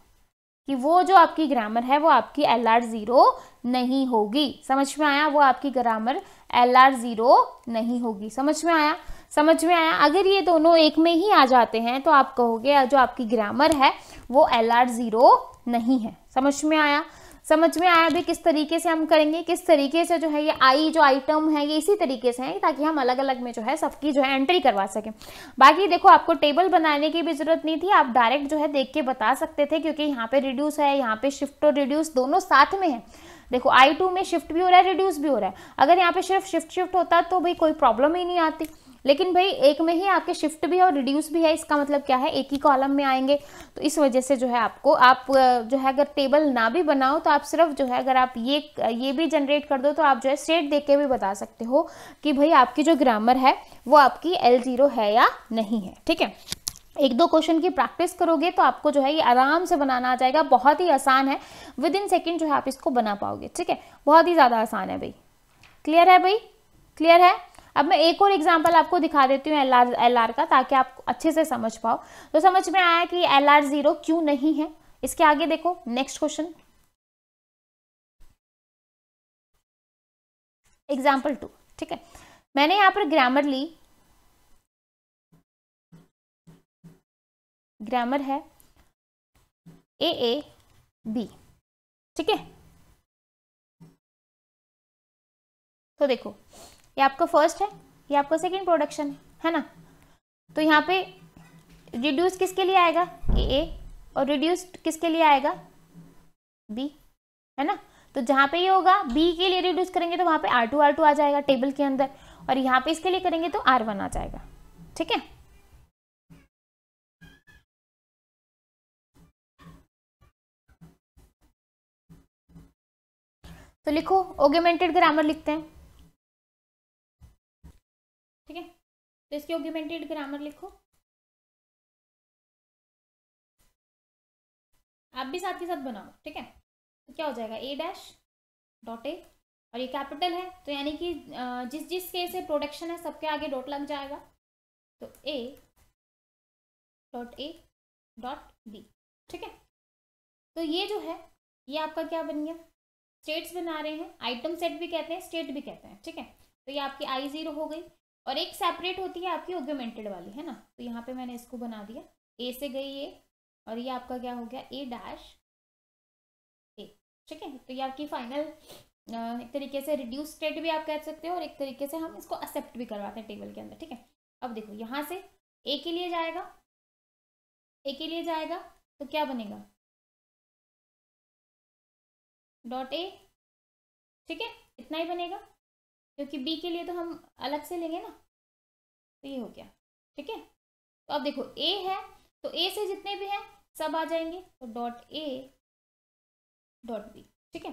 कि वो जो आपकी ग्रामर है वो आपकी एल आर जीरो नहीं होगी। समझ में आया, वो आपकी ग्रामर एल आर जीरो नहीं होगी। समझ में आया, समझ में आया। अगर ये दोनों एक में ही आ जाते हैं तो आप कहोगे जो आपकी ग्रामर है वो एल आर जीरो नहीं है। समझ में आया, समझ में आया। भी किस तरीके से हम करेंगे, किस तरीके से जो है ये आई जो आइटम है ये इसी तरीके से है, ताकि हम अलग अलग में जो है सबकी जो है एंट्री करवा सकें। बाकी देखो आपको टेबल बनाने की भी जरूरत नहीं थी, आप डायरेक्ट जो है देख के बता सकते थे, क्योंकि यहाँ पे रिड्यूस है, यहाँ पे शिफ्ट और रिड्यूस दोनों साथ में है। देखो आई टू में शिफ्ट भी हो रहा है, रिड्यूस भी हो रहा है। अगर यहाँ पे सिर्फ शिफ्ट शिफ्ट होता तो भाई कोई प्रॉब्लम ही नहीं आती, लेकिन भाई एक में ही आपके शिफ्ट भी है और रिड्यूस भी है, इसका मतलब क्या है एक ही कॉलम में आएंगे। तो इस वजह से जो है आपको, आप जो है अगर टेबल ना भी बनाओ तो आप सिर्फ जो है अगर आप ये ये भी जनरेट कर दो तो आप जो है स्टेट देख के भी बता सकते हो कि भाई आपकी जो ग्रामर है वो आपकी एल जीरो है या नहीं है। ठीक है, एक दो क्वेश्चन की प्रैक्टिस करोगे तो आपको जो है ये आराम से बनाना आ जाएगा। बहुत ही आसान है, विद इन सेकेंड जो है आप इसको बना पाओगे। ठीक है, बहुत ही ज़्यादा आसान है भाई। क्लियर है भाई, क्लियर है। अब मैं एक और एग्जांपल आपको दिखा देती हूँ एलआर एलआर का, ताकि आप अच्छे से समझ पाओ। तो समझ में आया कि एलआर जीरो क्यों नहीं है। इसके आगे देखो नेक्स्ट क्वेश्चन, एग्जांपल टू। ठीक है, मैंने यहाँ पर ग्रामर ली, ग्रामर है ए ए बी। ठीक है, तो देखो ये आपका फर्स्ट है, ये आपका सेकंड प्रोडक्शन है, है ना। तो यहाँ पे रिड्यूस किसके लिए आएगा, ए ए, और रिड्यूस किसके लिए आएगा, बी, है ना। तो जहाँ पे ये होगा बी के लिए रिड्यूस करेंगे तो वहाँ पे आर टू आर टू आ जाएगा टेबल के अंदर, और यहाँ पे इसके लिए करेंगे तो आर वन आ जाएगा। ठीक है, तो लिखो ऑगमेंटेड ग्रामर लिखते हैं। ठीक है, तो इसकी ऑगमेंटेड ग्रामर लिखो। आप भी साथ के साथ बनाओ। ठीक है, तो क्या हो जाएगा, ए डैश डॉट ए, और ये कैपिटल है तो यानी कि जिस जिस के से प्रोडक्शन है सबके आगे डॉट लग जाएगा। तो A dot A dot B. ठीक है, तो ये जो है ये आपका क्या बन गया, स्टेट्स बना रहे हैं, आइटम सेट भी कहते हैं, स्टेट भी कहते हैं। ठीक है, तो ये आपकी आई जीरो हो गई, और एक सेपरेट होती है आपकी ऑगमेंटेड वाली, है ना। तो यहाँ पे मैंने इसको बना दिया, ए से गई ये, और ये आपका क्या हो गया, ए डैश ए। ठीक है, तो ये आपकी फाइनल एक तरीके से रिड्यूस स्टेट भी आप कह सकते हो, और एक तरीके से हम इसको एक्सेप्ट भी करवाते हैं टेबल के अंदर। ठीक है, अब देखो यहाँ से ए के लिए जाएगा, ए के लिए जाएगा तो क्या बनेगा, डॉट ए। ठीक है, इतना ही बनेगा, क्योंकि बी के लिए तो हम अलग से लेंगे ना। तो ये हो गया। ठीक है, तो अब देखो ए है तो ए से जितने भी हैं सब आ जाएंगे, तो डॉट ए डॉट बी। ठीक है,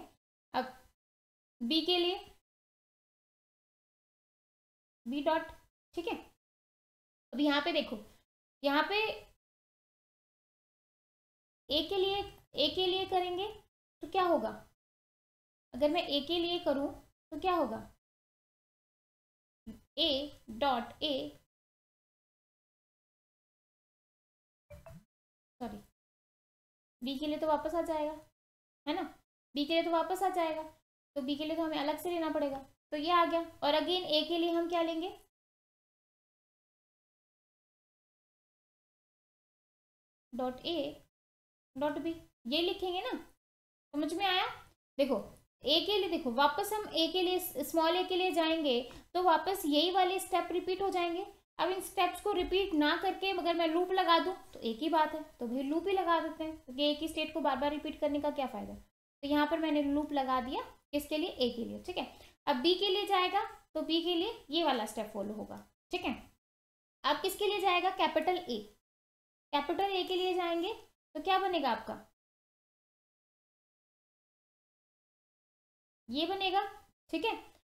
अब बी के लिए बी डॉट। ठीक है, अब यहाँ पे देखो, यहाँ पे ए के लिए ए के लिए करेंगे तो क्या होगा, अगर मैं ए के लिए करूँ तो क्या होगा, A dot A, sorry B के लिए तो वापस आ जाएगा, है ना, बी के लिए तो वापस आ जाएगा। तो बी के लिए तो हमें अलग से लेना पड़ेगा, तो ये आ गया। और अगेन ए के लिए हम क्या लेंगे, डॉट ए डॉट बी, ये लिखेंगे ना। समझ में आया, देखो ए के लिए, देखो वापस हम ए के लिए, स्मॉल ए के लिए जाएंगे तो वापस यही वाले स्टेप रिपीट हो जाएंगे। अब इन स्टेप्स को रिपीट ना करके अगर मैं लूप लगा दूं तो एक ही बात है, तो भाई लूप ही लगा देते हैं, क्योंकि एक ही स्टेट को बार बार रिपीट करने का क्या फ़ायदा। तो यहाँ पर मैंने लूप लगा दिया, किसके लिए, ए के लिए। ठीक है, अब बी के लिए जाएगा तो बी के लिए ये वाला स्टेप फॉलो होगा। ठीक है, अब किसके लिए जाएगा, कैपिटल ए, कैपिटल ए के लिए जाएंगे तो क्या बनेगा आपका, ये बनेगा। ठीक है,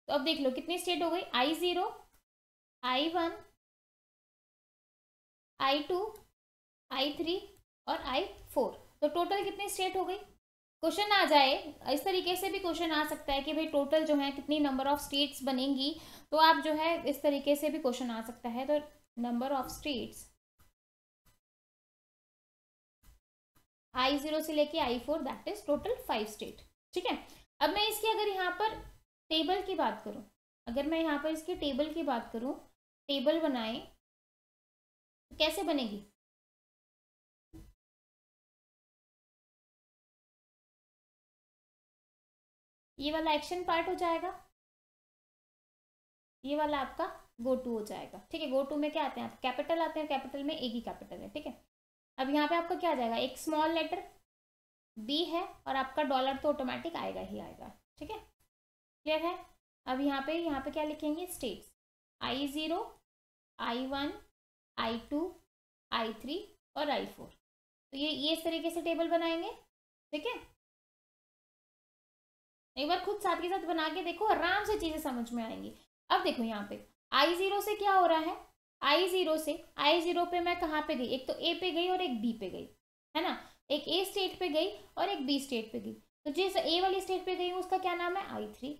तो अब देख लो कितनी स्टेट हो गई, I zero, I one, I two, I three और आई फोर, तो टोटल कितने स्टेट हो गई। क्वेश्चन आ जाए इस तरीके से भी क्वेश्चन आ सकता है कि भाई टोटल जो है कितनी नंबर ऑफ स्टेट्स बनेंगी, तो आप जो है इस तरीके से भी क्वेश्चन आ सकता है। तो number of states I zero से लेके I four that is total five state. ठीक है, अब मैं इसकी अगर यहाँ पर टेबल की बात करूँ, अगर मैं यहाँ पर इसकी टेबल की बात करूँ, टेबल बनाए कैसे बनेगी। ये वाला एक्शन पार्ट हो जाएगा, ये वाला आपका गो टू हो जाएगा। ठीक है, गो टू में क्या आते हैं, आप कैपिटल आते हैं, कैपिटल में एक ही कैपिटल है। ठीक है, अब यहाँ पे आपका क्या आ जाएगा, एक स्मॉल लेटर बी है और आपका डॉलर तो ऑटोमेटिक आएगा ही आएगा। ठीक है, क्लियर है। अब यहाँ पे यहाँ पे क्या लिखेंगे, states I zero, I one, I two, I three और आई फोर, तो ये ये इस तरीके से टेबल बनाएंगे। ठीक है, एक बार खुद साथ के साथ बना के देखो, आराम से चीज़ें समझ में आएंगी। अब देखो यहाँ पे आई ज़ीरो से क्या हो रहा है, आई ज़ीरो से आई ज़ीरो पे मैं कहाँ पे गई, एक तो ए पे गई और एक बी पे गई, है ना, एक ए स्टेट पे गई और एक बी स्टेट पे गई। तो जिस ए वाली स्टेट पे गई उसका क्या नाम है, आई थ्री,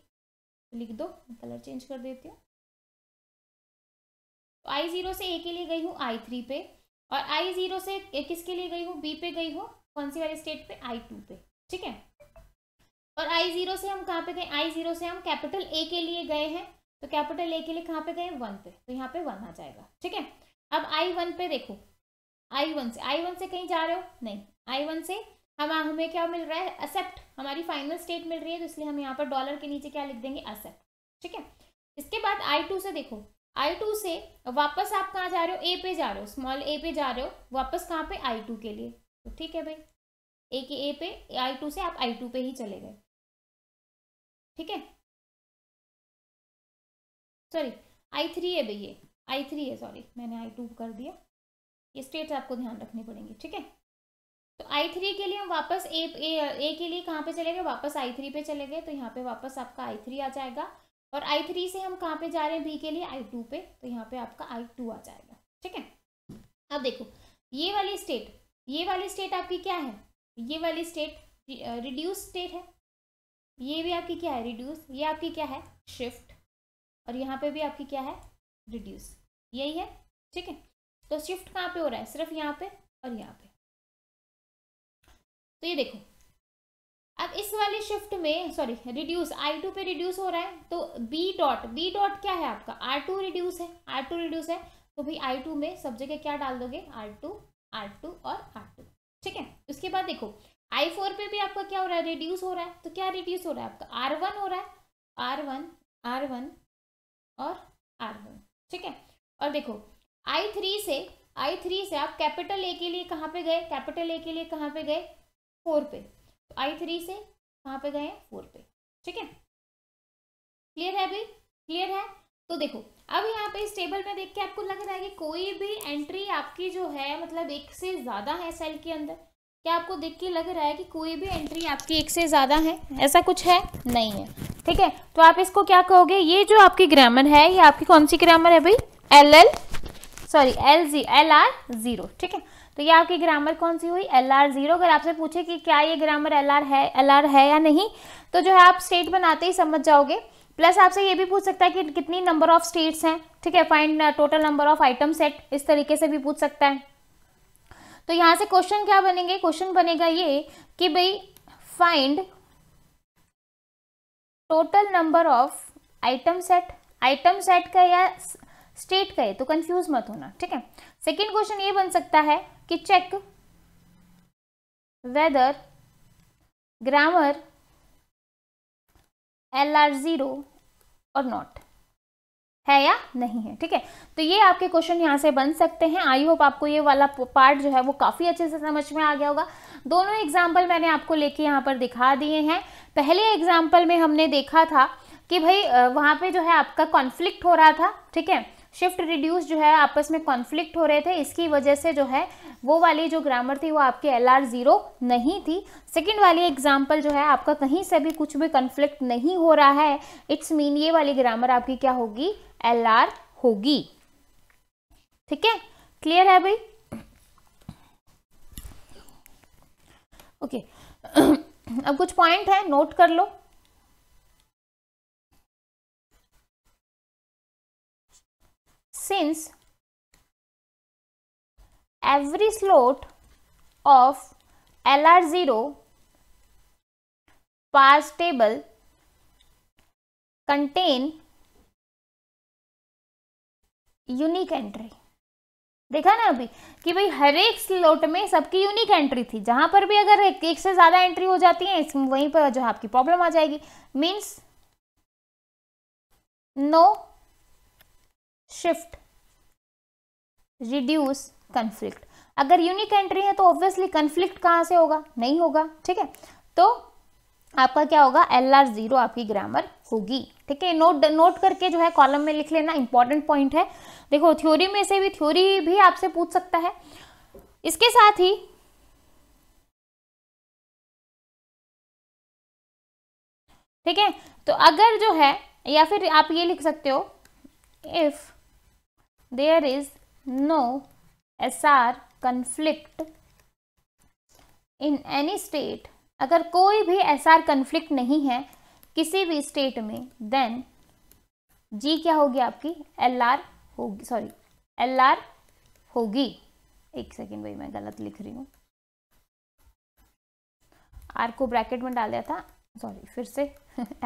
लिख दो, कलर चेंज कर देती हूँ। तो आई ज़ीरो से ए के लिए गई हूँ आई थ्री पे, और आई ज़ीरो से किसके लिए गई हूँ, बी पे गई हूँ, कौन सी वाली स्टेट पे, आई टू पे। ठीक है, और आई ज़ीरो से हम कहाँ पे गए, आई ज़ीरो से हम कैपिटल ए के लिए गए हैं, तो कैपिटल ए के लिए कहाँ पे गए, वन पे, तो यहाँ पे वन आ जाएगा। ठीक है, अब आई वन पे देखो, आई वन से आई वन से कहीं जा रहे हो, नहीं, आई वन से हम हमें क्या मिल रहा है, एक्सेप्ट, हमारी फाइनल स्टेट मिल रही है, तो इसलिए हम यहाँ पर डॉलर के नीचे क्या लिख देंगे, एक्सेप्ट। ठीक है, इसके बाद आई टू से देखो, आई टू से वापस आप कहाँ जा रहे हो, ए पे जा रहे हो, स्मॉल ए पे जा रहे हो, वापस कहाँ पे, आई टू के लिए। तो ठीक है भाई, ए के ए पे, आई टू से आप आई टू पे ही चले गए। ठीक है, सॉरी आई थ्री है भैया, आई थ्री है, सॉरी मैंने आई टू कर दिया, ये स्टेट्स आपको ध्यान रखनी पड़ेंगी। ठीक है, तो आई थ्री के लिए हम वापस ए ए, ए के लिए कहाँ पे चले गए, वापस आई थ्री पे चले गए, तो यहाँ पे वापस आपका आई थ्री आ जाएगा, और आई थ्री से हम कहाँ पे जा रहे हैं, बी के लिए आई टू पे, तो यहाँ पे आपका आई टू आ जाएगा। ठीक है, अब देखो ये वाली स्टेट, ये वाली स्टेट आपकी क्या है, ये वाली स्टेट रिड्यूस स्टेट है, ये भी आपकी क्या है, रिड्यूस, ये आपकी क्या है, शिफ्ट, और यहाँ पे भी आपकी क्या है, रिड्यूस, यही है। ठीक है, तो शिफ्ट कहाँ पे हो रहा है, सिर्फ यहाँ पे और यहाँ पे। तो ये देखो, अब इस वाले शिफ्ट में, सॉरी रिड्यूस, आई टू पे रिड्यूस हो रहा है, तो बी डॉट, बी डॉट क्या है आपका, आर टू रिड्यूस है, आर टू रिड्यूस है, तो भाई आई टू में सब जगह क्या डाल दोगे, आर टू, आर टू और आर टू। ठीक है, उसके बाद देखो आई फोर पे भी आपका क्या हो रहा है, रिड्यूस हो रहा है, तो क्या रिड्यूस हो रहा है आपका, आर वन हो रहा है, आर वन, आर वन और आर वन। ठीक है, और देखो आई थ्री से, आई थ्री से आप कैपिटल ए के लिए कहाँ पे गए, कैपिटल ए के लिए कहाँ पे गए, फोर पे, तो आई थ्री से कहाँ पे गए हैं, फोर पे। ठीक है, क्लियर है अभी, क्लियर है। तो देखो अब यहाँ पे इस टेबल में देख के आपको लग रहा है कि कोई भी एंट्री आपकी जो है मतलब एक से ज़्यादा है सेल के अंदर, क्या आपको देख के लग रहा है कि कोई भी एंट्री आपकी एक से ज़्यादा है, ऐसा कुछ है नहीं है। ठीक है, तो आप इसको क्या कहोगे, ये जो आपकी ग्रामर है ये आपकी कौन सी ग्रामर है भाई, L L sorry L G L R zero. ठीक है, तो ये आपकी ग्रामर कौन सी हुई, एल आर जीरो। अगर आपसे पूछे कि क्या ये ग्रामर एल आर है, एल आर है या नहीं, तो जो है आप स्टेट बनाते ही समझ जाओगे। प्लस आपसे ये भी पूछ सकता है कि कितनी नंबर ऑफ स्टेट्स हैं। ठीक है, find total number of item set, इस तरीके से भी पूछ सकता है। तो यहाँ से क्वेश्चन क्या बनेंगे, क्वेश्चन बनेगा ये कि भाई find total number of item set, item set का या स्टेट का है, तो कंफ्यूज मत होना। ठीक है, सेकेंड क्वेश्चन ये बन सकता है कि check whether grammar L R zero और नॉट है या नहीं है। ठीक है, तो ये आपके क्वेश्चन यहाँ से बन सकते हैं। आई होप आपको ये वाला पार्ट जो है वो काफ़ी अच्छे से समझ में आ गया होगा। दोनों एग्जाम्पल मैंने आपको लेके यहाँ पर दिखा दिए हैं। पहले एग्जाम्पल में हमने देखा था कि भाई वहाँ पे जो है आपका कॉन्फ्लिक्ट हो रहा था। ठीक है, शिफ्ट रिड्यूस जो है आपस में कॉन्फ्लिक्ट हो रहे थे, इसकी वजह से जो है वो वाली जो ग्रामर थी वो आपके एल आर जीरो नहीं थी। सेकंड वाली एग्जाम्पल जो है आपका कहीं से भी कुछ भी कॉन्फ्लिक्ट नहीं हो रहा है, इट्स मीन ये वाली ग्रामर आपकी क्या होगी, एल आर होगी। ठीक है, क्लियर है भाई? Okay okay. अब कुछ पॉइंट है, नोट कर लो. Since every slot of L R zero parse table contain unique entry. देखा ना अभी कि भाई हर एक स्लॉट में सबकी यूनिक एंट्री थी. जहां पर भी अगर एक, एक से ज्यादा एंट्री हो जाती है वहीं पर जो आपकी प्रॉब्लम आ जाएगी. Means no shift reduce conflict. अगर यूनिक एंट्री है तो ऑब्वियसली कन्फ्लिक्ट कहां से होगा? नहीं होगा. ठीक है, तो आपका क्या होगा? एल आर जीरो आपकी ग्रामर होगी. ठीक है, नोट नोट करके जो है कॉलम में लिख लेना, इंपॉर्टेंट पॉइंट है. देखो थ्योरी में से भी, थ्योरी भी आपसे पूछ सकता है. इसके साथ ही ठीक है, तो अगर जो है, या फिर आप ये लिख सकते हो, if there is no S R conflict in any state, अगर कोई भी एस आर कन्फ्लिक्ट नहीं है किसी भी स्टेट में, देन जी क्या होगी आपकी? एल आर होगी, सॉरी एल आर होगी. एक सेकेंड भाई, मैं गलत लिख रही हूँ. आर को ब्रैकेट में डाल दिया था, सॉरी. फिर से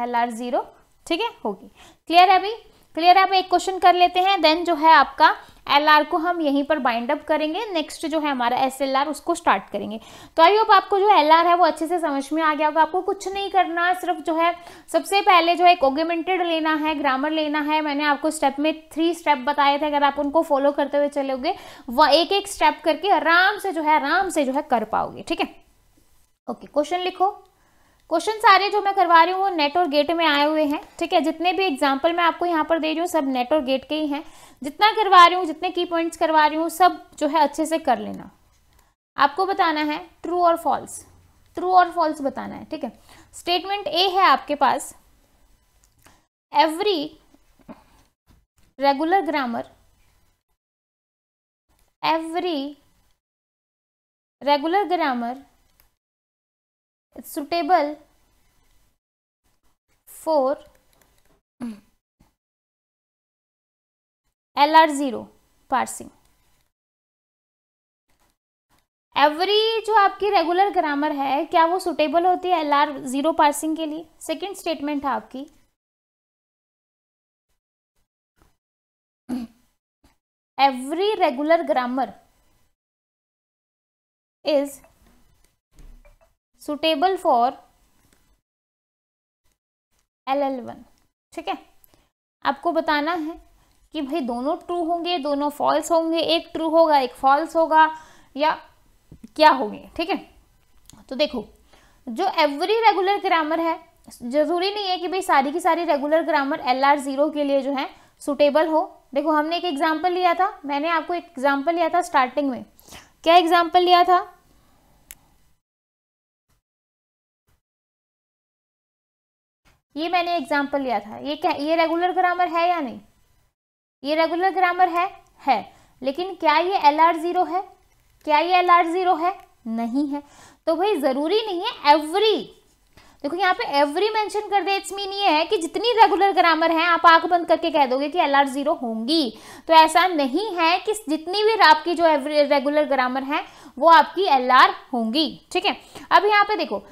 एल आर जीरो. ठीक है, होगी. क्लियर है भाई? क्लियर है. आप एक क्वेश्चन कर लेते हैं, देन जो है आपका एल आर को हम यहीं पर बाइंड अप करेंगे. नेक्स्ट जो है हमारा एस एल आर, उसको स्टार्ट करेंगे. तो आई होप आपको जो एल आर है वो अच्छे से समझ में आ गया होगा. आपको कुछ नहीं करना, सिर्फ जो है सबसे पहले जो है एक ऑगमेंटेड लेना है, ग्रामर लेना है. मैंने आपको स्टेप में थ्री स्टेप बताए थे, अगर आप उनको फॉलो करते हुए चलोगे वह एक एक स्टेप करके आराम से जो है आराम से जो है कर पाओगे. ठीक है, ओके. क्वेश्चन लिखो. क्वेश्चन सारे जो मैं करवा रही हूँ वो नेट और गेट में आए हुए हैं. ठीक है, जितने भी एग्जाम्पल मैं आपको यहाँ पर दे रही हूँ सब नेट और गेट के ही हैं. जितना करवा रही हूँ, जितने की पॉइंट्स करवा रही हूँ, सब जो है अच्छे से कर लेना. आपको बताना है ट्रू और फॉल्स, ट्रू और फॉल्स बताना है. ठीक है, स्टेटमेंट ए है आपके पास, every regular grammar, every regular grammar suitable for L R zero parsing. Every जो आपकी रेगुलर ग्रामर है क्या वो सुटेबल होती है एल आर जीरो पार्सिंग के लिए? सेकेंड स्टेटमेंट है आपकी, every regular grammar is suitable for L L one. ठीक है, आपको बताना है कि भाई दोनों ट्रू होंगे, दोनों फॉल्स होंगे, एक ट्रू होगा एक फॉल्स होगा या क्या होंगे. ठीक है, तो देखो जो एवरी रेगुलर ग्रामर है, जरूरी नहीं है कि भाई सारी की सारी regular grammar L R zero के लिए जो है सुटेबल हो. देखो हमने एक एग्जाम्पल लिया था, मैंने आपको एक एग्जाम्पल लिया था स्टार्टिंग में. क्या एग्जाम्पल लिया था? ये मैंने एग्जाम्पल लिया था. ये क्या, ये रेगुलर ग्रामर है या नहीं? ये रेगुलर ग्रामर है, है. लेकिन क्या ये L R zero है? क्या ये L R zero है? नहीं है. तो भाई ज़रूरी नहीं है एवरी. देखो यहाँ पे एवरी मेंशन कर दे, इट्स मीन ये है कि जितनी रेगुलर ग्रामर है आप आंख बंद करके कह दोगे कि L R zero होंगी. तो ऐसा नहीं है कि जितनी भी आपकी जो एवरी रेगुलर ग्रामर है वो आपकी L R होंगी. ठीक है, अब यहाँ पे देखो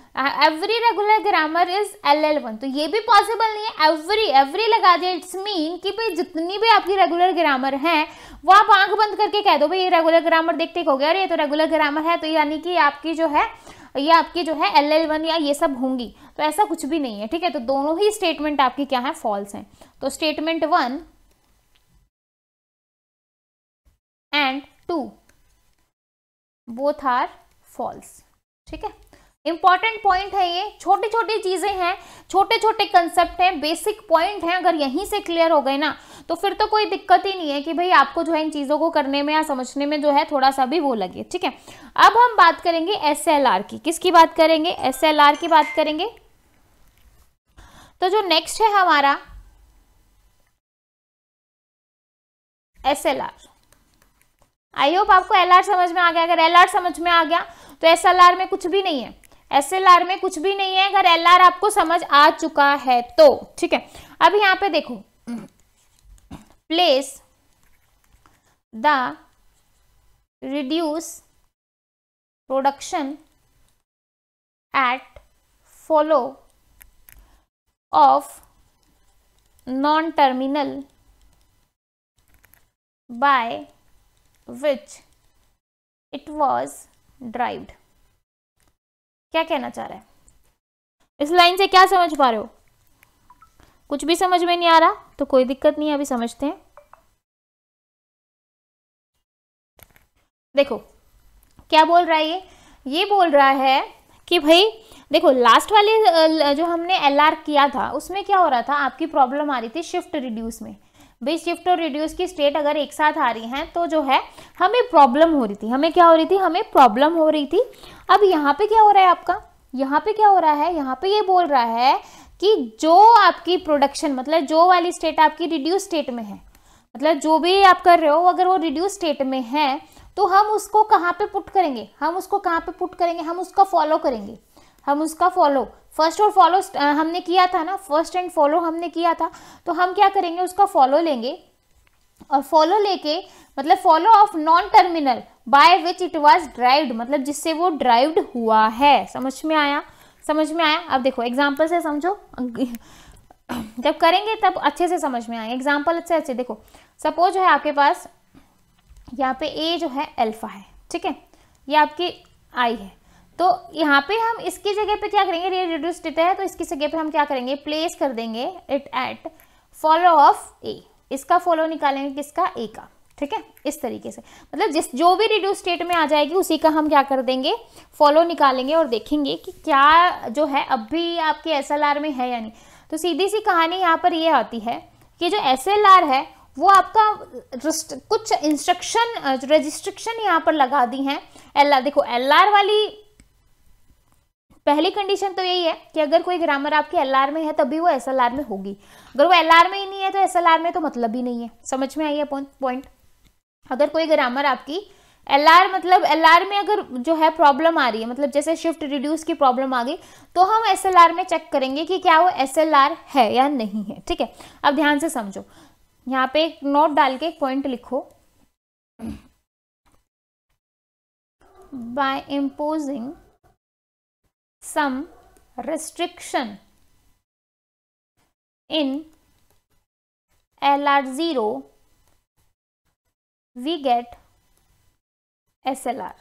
every regular grammar is L L one, तो ये भी पॉसिबल नहीं है. एवरी एवरी लगा दिया, इट्स मीन कि भाई जितनी भी आपकी रेगुलर ग्रामर है वो आप आंख बंद करके कह दो भाई ये रेगुलर ग्रामर, देखते हो गया अरे ये तो रेगुलर ग्रामर है, तो यानी कि आपकी जो है ये आपकी जो है L L one या ये सब होंगी. तो ऐसा कुछ भी नहीं है. ठीक है, तो दोनों ही स्टेटमेंट आपकी क्या है? फॉल्स हैं. तो statement one and two both are false. ठीक है, इंपॉर्टेंट पॉइंट है ये. छोटी छोटी चीजें हैं, छोटे छोटे कंसेप्ट हैं, बेसिक पॉइंट हैं. अगर यहीं से क्लियर हो गए ना तो फिर तो कोई दिक्कत ही नहीं है कि भाई आपको जो है इन चीज़ों को करने में या समझने में जो है थोड़ा सा भी वो लगे. ठीक है, अब हम बात करेंगे एस एल आर की. किसकी बात करेंगे? एस एल आर की बात करेंगे. तो जो नेक्स्ट है हमारा S L R, I hope आपको एल आर समझ में आ गया। अगर एल आर समझ में आ गया तो एस एल आर में कुछ भी नहीं है, एस एल आर में कुछ भी नहीं है अगर एल आर आपको समझ आ चुका है तो। ठीक है, अब यहाँ पे देखो, place the reduce production at follow of non terminal by which it was derived। क्या कहना चाह रहा है इस लाइन से, क्या समझ पा रहे हो? कुछ भी समझ में नहीं आ रहा तो कोई दिक्कत नहीं है, अभी समझते हैं। देखो क्या बोल रहा है ये ये बोल रहा है कि भाई देखो, लास्ट वाले जो हमने एल आर किया था उसमें क्या हो रहा था, आपकी प्रॉब्लम आ रही थी शिफ्ट रिड्यूस में। भाई शिफ्ट और रिड्यूस की स्टेट अगर एक साथ आ रही हैं तो जो है हमें प्रॉब्लम हो रही थी, हमें क्या हो रही थी, हमें प्रॉब्लम हो रही थी। अब यहाँ पे क्या हो रहा है आपका, यहाँ पे क्या हो रहा है, यहाँ पे ये यह बोल रहा है कि जो आपकी प्रोडक्शन मतलब जो वाली स्टेट आपकी रिड्यूस स्टेट में है, मतलब जो भी आप कर रहे हो अगर वो रिड्यूस स्टेट में है तो हम उसको कहाँ पे पुट करेंगे, हम उसको कहाँ पे पुट करेंगे, हम उसका फॉलो करेंगे, हम उसका फॉलो फर्स्ट और फॉलो हमने किया था ना, फर्स्ट एंड फॉलो हमने किया था, तो हम क्या करेंगे उसका फॉलो लेंगे और फॉलो लेके मतलब follow of non terminal by which it was derived, मतलब जिससे वो ड्राइव्ड हुआ है। समझ में आया, समझ में आया। अब देखो एग्जांपल से समझो, जब करेंगे तब अच्छे से समझ में आएगा, एग्जाम्पल अच्छे अच्छे। देखो सपोज है आपके पास यहाँ पे ए जो है अल्फा है, ठीक है, ये आपकी आई है, तो यहाँ पे हम इसकी जगह पे क्या करेंगे, ये रिड्यूस स्टेट है तो इसकी जगह पे हम क्या करेंगे, प्लेस कर देंगे it at follow of A, इसका फॉलो निकालेंगे किसका, ए का। ठीक है, इस तरीके से मतलब जिस जो भी रिड्यूस स्टेट में आ जाएगी उसी का हम क्या कर देंगे, फॉलो निकालेंगे और देखेंगे कि क्या जो है अभी आपके एस एल आर में है या नहीं। तो सीधी सी कहानी यहाँ पर ये यह आती है कि जो एस एल आर है वो आपका कुछ इंस्ट्रक्शन रजिस्ट्रिक्शन यहाँ पर लगा दी हैं एल आर। देखो एल आर वाली पहली कंडीशन तो यही है कि अगर कोई ग्रामर आपके एलआर में है तभी वो एसएलआर में होगी, अगर वो एलआर में ही नहीं है तो एसएलआर में तो मतलब ही नहीं है। समझ में आई है पॉइंट? अगर कोई ग्रामर आपकी एलआर मतलब एलआर में अगर जो है प्रॉब्लम आ रही है, मतलब जैसे शिफ्ट रिड्यूस की प्रॉब्लम आ गई तो हम एसएलआर में चेक करेंगे कि क्या वो एसएलआर है या नहीं है। ठीक है, अब ध्यान से समझो, यहाँ पे एक नोट डाल के एक पॉइंट लिखो, by imposing some restriction in L R zero we get S L R।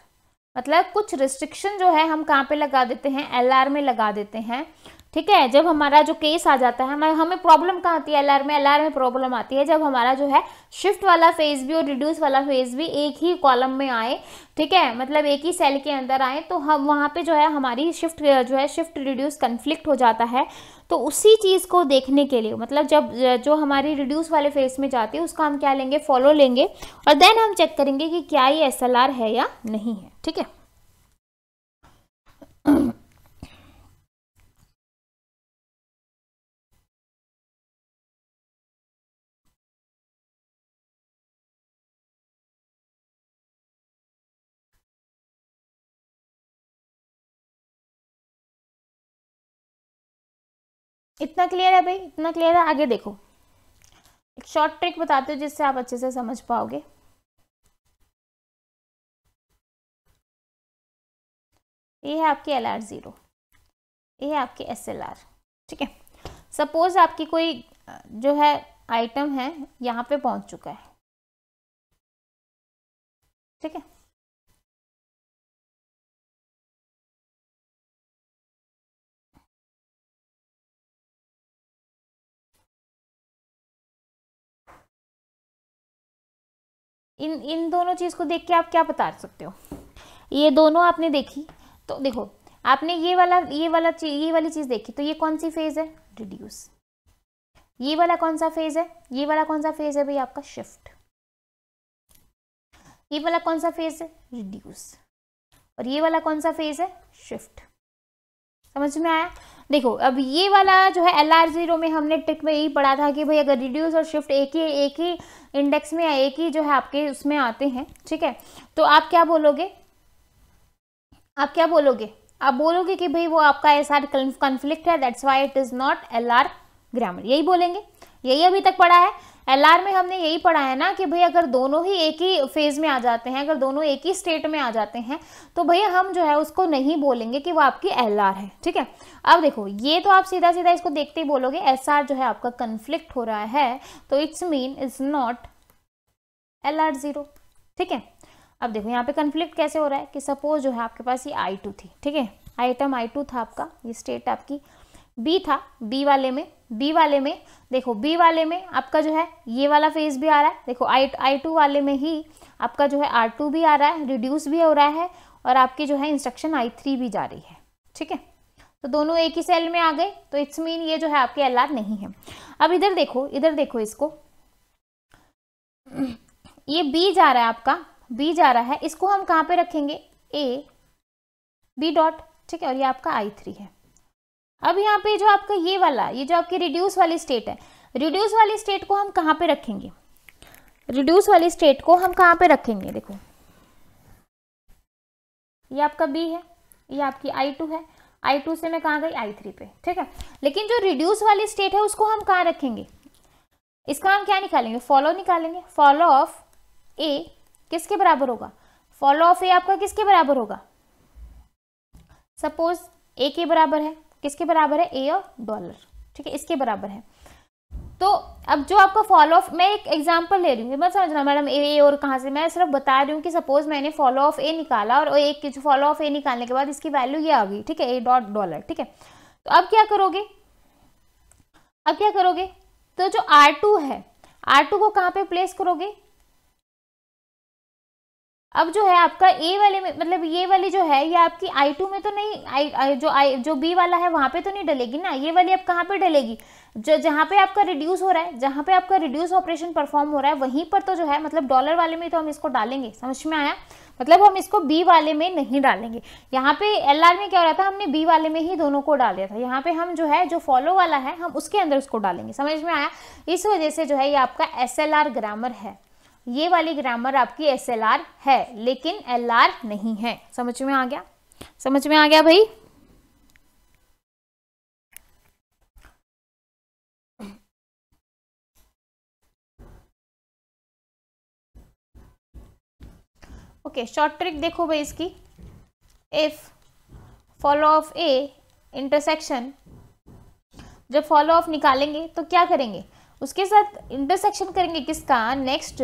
मतलब कुछ रिस्ट्रिक्शन जो है हम कहाँ पे लगा देते हैं, L R में लगा देते हैं। ठीक है, जब हमारा जो केस आ जाता है, हमें हमें प्रॉब्लम कहाँ आती है, L R में। L R में प्रॉब्लम आती है जब हमारा जो है शिफ्ट वाला फेज भी और रिड्यूस वाला फेज भी एक ही कॉलम में आए, ठीक है, मतलब एक ही सेल के अंदर आए, तो हम वहाँ पे जो है हमारी शिफ्ट जो है शिफ्ट रिड्यूस कन्फ्लिक्ट हो जाता है। तो उसी चीज़ को देखने के लिए मतलब जब जो हमारी रिड्यूस वाले फेज में जाती है उसका हम क्या लेंगे, फॉलो लेंगे और देन हम चेक करेंगे कि क्या ये एस एल आर है या नहीं है। ठीक है, इतना क्लियर है भाई, इतना क्लियर है। आगे देखो, एक शॉर्ट ट्रिक बताते हो जिससे आप अच्छे से समझ पाओगे। ये है आपकी एल आर जीरो, ये है आपकी एस एल आर। ठीक है, सपोज आपकी कोई जो है आइटम है यहाँ पे पहुंच चुका है, ठीक है, इन इन दोनों चीज़ को देख के आप क्या बता सकते हो, ये दोनों आपने देखी तो देखो, आपने ये वाला ये वाला ये वाली चीज़ देखी तो ये कौन सी फेज़ है, रिड्यूस। ये वाला कौन सा फेज़ है, ये वाला कौन सा फेज़ है भाई आपका, शिफ्ट। ये वाला कौन सा फेज़ है, रिड्यूस। और ये वाला कौन सा फेज़ है, शिफ्ट। समझ में आया। देखो अब ये वाला जो है एल आर जीरो में हमने टिक में यही पढ़ा था कि भाई अगर रिड्यूस और शिफ्ट एक ही एक ही इंडेक्स में या एक ही जो है आपके उसमें आते हैं, ठीक है, तो आप क्या बोलोगे, आप क्या बोलोगे, आप बोलोगे कि भाई वो आपका एस आर कन्फ्लिक्ट है, that's why it is not L R grammar, यही बोलेंगे, यही अभी तक पढ़ा है। एल आर में हमने यही पढ़ा है ना कि भाई अगर दोनों ही एक ही फेज़ में आ जाते हैं, अगर दोनों एक ही स्टेट में आ जाते हैं तो भैया हम जो है उसको नहीं बोलेंगे कि वो आपकी एल आर है, ठीक है। अब देखो ये तो आप सीधा सीधा इसको देखते ही बोलोगे एस आर जो है आपका कन्फ्लिक्ट हो रहा है, तो it's mean is not L R zero, ठीक है। अब देखो यहाँ पे कन्फ्लिक्ट कैसे हो रहा है कि सपोज जो है आपके पास ये आई टू थी, ठीक है, आइटम आई टू था आपका, ये स्टेट आपकी बी था, बी वाले में बी वाले में देखो बी वाले में आपका जो है ये वाला फेज भी आ रहा है, देखो आई आई टू वाले में ही आपका जो है आर टू भी आ रहा है, रिड्यूस भी हो रहा है और आपकी जो है इंस्ट्रक्शन आई थ्री भी जा रही है, ठीक है, तो दोनों एक ही सेल में आ गए, तो इट्स मीन ये जो है आपके एल आर नहीं है। अब इधर देखो, इधर देखो इसको, ये बी जा रहा है आपका, बी जा रहा है, इसको हम कहाँ पे रखेंगे, ए बी डॉट, ठीक है, और ये आपका आई थ्री है। अब यहाँ पे जो आपका ये वाला, ये जो आपकी रिड्यूस वाली स्टेट है, रिड्यूस वाली स्टेट को हम कहाँ पे रखेंगे, रिड्यूस वाली स्टेट को हम कहाँ पे रखेंगे, देखो ये आपका बी है, ये आपकी आई टू है, आई टू से मैं कहाँ गई, आई थ्री पे, ठीक है, लेकिन जो रिड्यूस वाली स्टेट है उसको हम कहाँ रखेंगे, इसका हम क्या निकालेंगे, फॉलो निकालेंगे। फॉलो ऑफ ए किसके बराबर होगा, फॉलो ऑफ ए आपका किसके बराबर होगा, सपोज ए के बराबर है, किसके बराबर है, ए और डॉलर, ठीक है, इसके बराबर है। तो अब जो आपका फॉलो ऑफ, मैं एक एग्जांपल ले रही हूँ, मत समझना मैडम ए और कहाँ से, मैं सिर्फ बता रही हूँ कि सपोज मैंने फॉलो ऑफ ए निकाला और एक जो फॉलो ऑफ ए निकालने के बाद इसकी वैल्यू ये आ गई, ठीक है, ए डॉट डॉलर, ठीक है। तो अब क्या करोगे, अब क्या करोगे, तो जो आर टू है, आर टू को कहाँ पे प्लेस करोगे, अब जो है आपका ए वाले में, मतलब ये वाली जो है ये आपकी आई टू में तो नहीं, आई, आई जो आई जो बी वाला है वहाँ पे तो नहीं डलेगी ना, ये वाली अब कहाँ पे डलेगी, जो जहाँ पे आपका रिड्यूस हो रहा है, जहाँ पे आपका रिड्यूस ऑपरेशन परफॉर्म हो रहा है वहीं पर, तो जो है मतलब डॉलर वाले में तो हम इसको डालेंगे, समझ में आया, मतलब हम इसको बी वाले में नहीं डालेंगे। यहाँ पे एल आर में क्या हो रहा था, हमने बी वाले में ही दोनों को डाल दिया था, यहाँ पे हम जो है जो फॉलो वाला है हम उसके अंदर उसको डालेंगे, समझ में आया। इस वजह से जो है ये आपका एस एल आर ग्रामर है, ये वाली ग्रामर आपकी एस एल आर है लेकिन एल आर नहीं है, समझ में आ गया, समझ में आ गया भाई। ओके, शॉर्ट ट्रिक देखो भाई इसकी, if follow of A intersection, जब फॉलो ऑफ निकालेंगे तो क्या करेंगे, उसके साथ इंटरसेक्शन करेंगे किसका, नेक्स्ट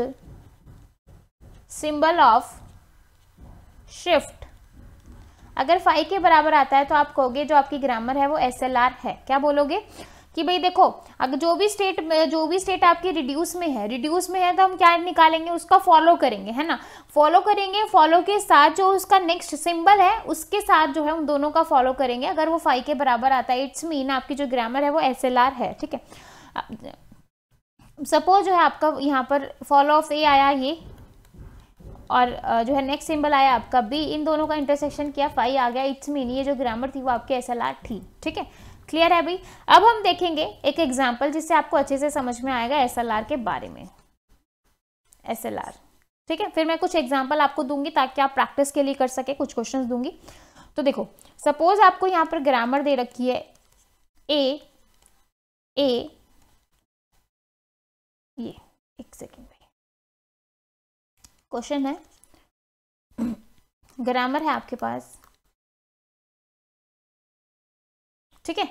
सिंबल ऑफ शिफ्ट, अगर फाइ के बराबर आता है तो आप कहोगे जो आपकी ग्रामर है वो एस एल आर है। क्या बोलोगे कि भाई देखो अगर जो भी स्टेट जो भी स्टेट आपकी रिड्यूस में है, रिड्यूस में है तो हम क्या निकालेंगे, उसका फॉलो करेंगे, है ना, फॉलो करेंगे, फॉलो के साथ जो उसका नेक्स्ट सिंबल है उसके साथ जो है उन दोनों का फॉलो करेंगे, अगर वो फाइ के बराबर आता है इट्स मीन आपकी जो ग्रामर है वो एस एल आर है, ठीक है। सपोज जो है आपका यहाँ पर फॉलो ऑफ ए आया ये, और जो है नेक्स्ट सिंबल आया आपका बी, इन दोनों का इंटरसेक्शन किया फाई आ गया, इट्स मीन ये जो ग्रामर थी वो आपके एस एल आर थी, ठीक है, क्लियर है भाई। अब हम देखेंगे एक एग्जांपल जिससे आपको अच्छे से समझ में आएगा एस एल आर के बारे में, एस एल आर, ठीक है, फिर मैं कुछ एग्जांपल आपको दूंगी ताकि आप प्रैक्टिस के लिए कर सके, कुछ क्वेश्चन दूंगी। तो देखो सपोज आपको यहाँ पर ग्रामर दे रखी है ए, ए ये एक सेकेंड में क्वेश्चन है, ग्रामर है आपके पास, ठीक है।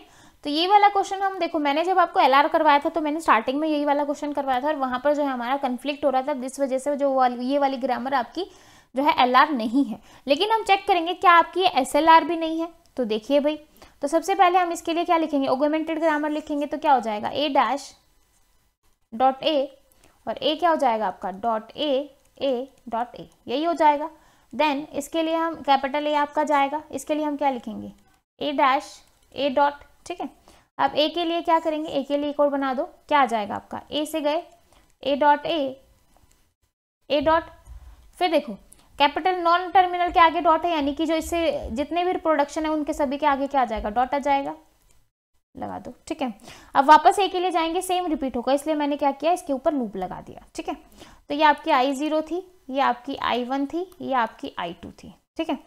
तो ये वाला क्वेश्चन हम देखो, मैंने जब आपको एलआर करवाया था तो मैंने स्टार्टिंग में यही वाला क्वेश्चन करवाया था और वहां पर जो है हमारा कन्फ्लिक्ट हो रहा था, जिस वजह से जो ये वाली ग्रामर आपकी जो है एलआर नहीं है, लेकिन हम चेक करेंगे क्या आपकी एसएलआर भी नहीं है। तो देखिए भाई, तो सबसे पहले हम इसके लिए क्या लिखेंगे, ऑगमेंटेड ग्रामर लिखेंगे, तो क्या हो जाएगा ए डैश डॉट ए, और ए क्या हो जाएगा आपका डॉट ए, ए डॉट ए, यही हो जाएगा। देन इसके लिए हम कैपिटल ए आपका जाएगा, इसके लिए हम क्या लिखेंगे ए डैश ए डॉट, ठीक है। अब ए के लिए क्या करेंगे, ए के लिए एक और बना दो, क्या आ जाएगा आपका ए से गए ए डॉट ए, ए डॉट, फिर देखो कैपिटल नॉन टर्मिनल के आगे डॉट है, यानी कि जो इससे जितने भी प्रोडक्शन है उनके सभी के आगे क्या आ जाएगा, डॉट आ जाएगा, लगा दो। ठीक है, अब वापस ए के लिए जाएंगे, सेम रिपीट होगा, इसलिए मैंने क्या किया इसके ऊपर लूप लगा दिया। ठीक है, तो ये आपकी आई जीरो थी, ये आपकी आई वन थी, ये आपकी आई टू थी। ठीक है,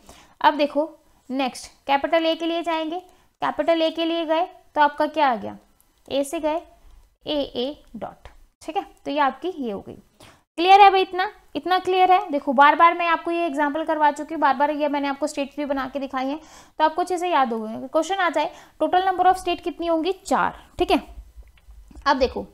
अब देखो नेक्स्ट कैपिटल ए के लिए जाएंगे, कैपिटल ए के लिए गए तो आपका क्या आ गया, ए से गए ए ए डॉट। ठीक है, तो ये आपकी ये हो गई। क्लियर है भाई, इतना इतना क्लियर है। देखो बार बार मैं आपको ये एग्जांपल करवा चुकी हूँ, बार बार ये मैंने आपको स्टेट भी बना के दिखाई है, तो आपको चीज़ें याद हो गई। क्वेश्चन आ जाए टोटल नंबर ऑफ स्टेट कितनी होंगी, चार। ठीक है, अब देखो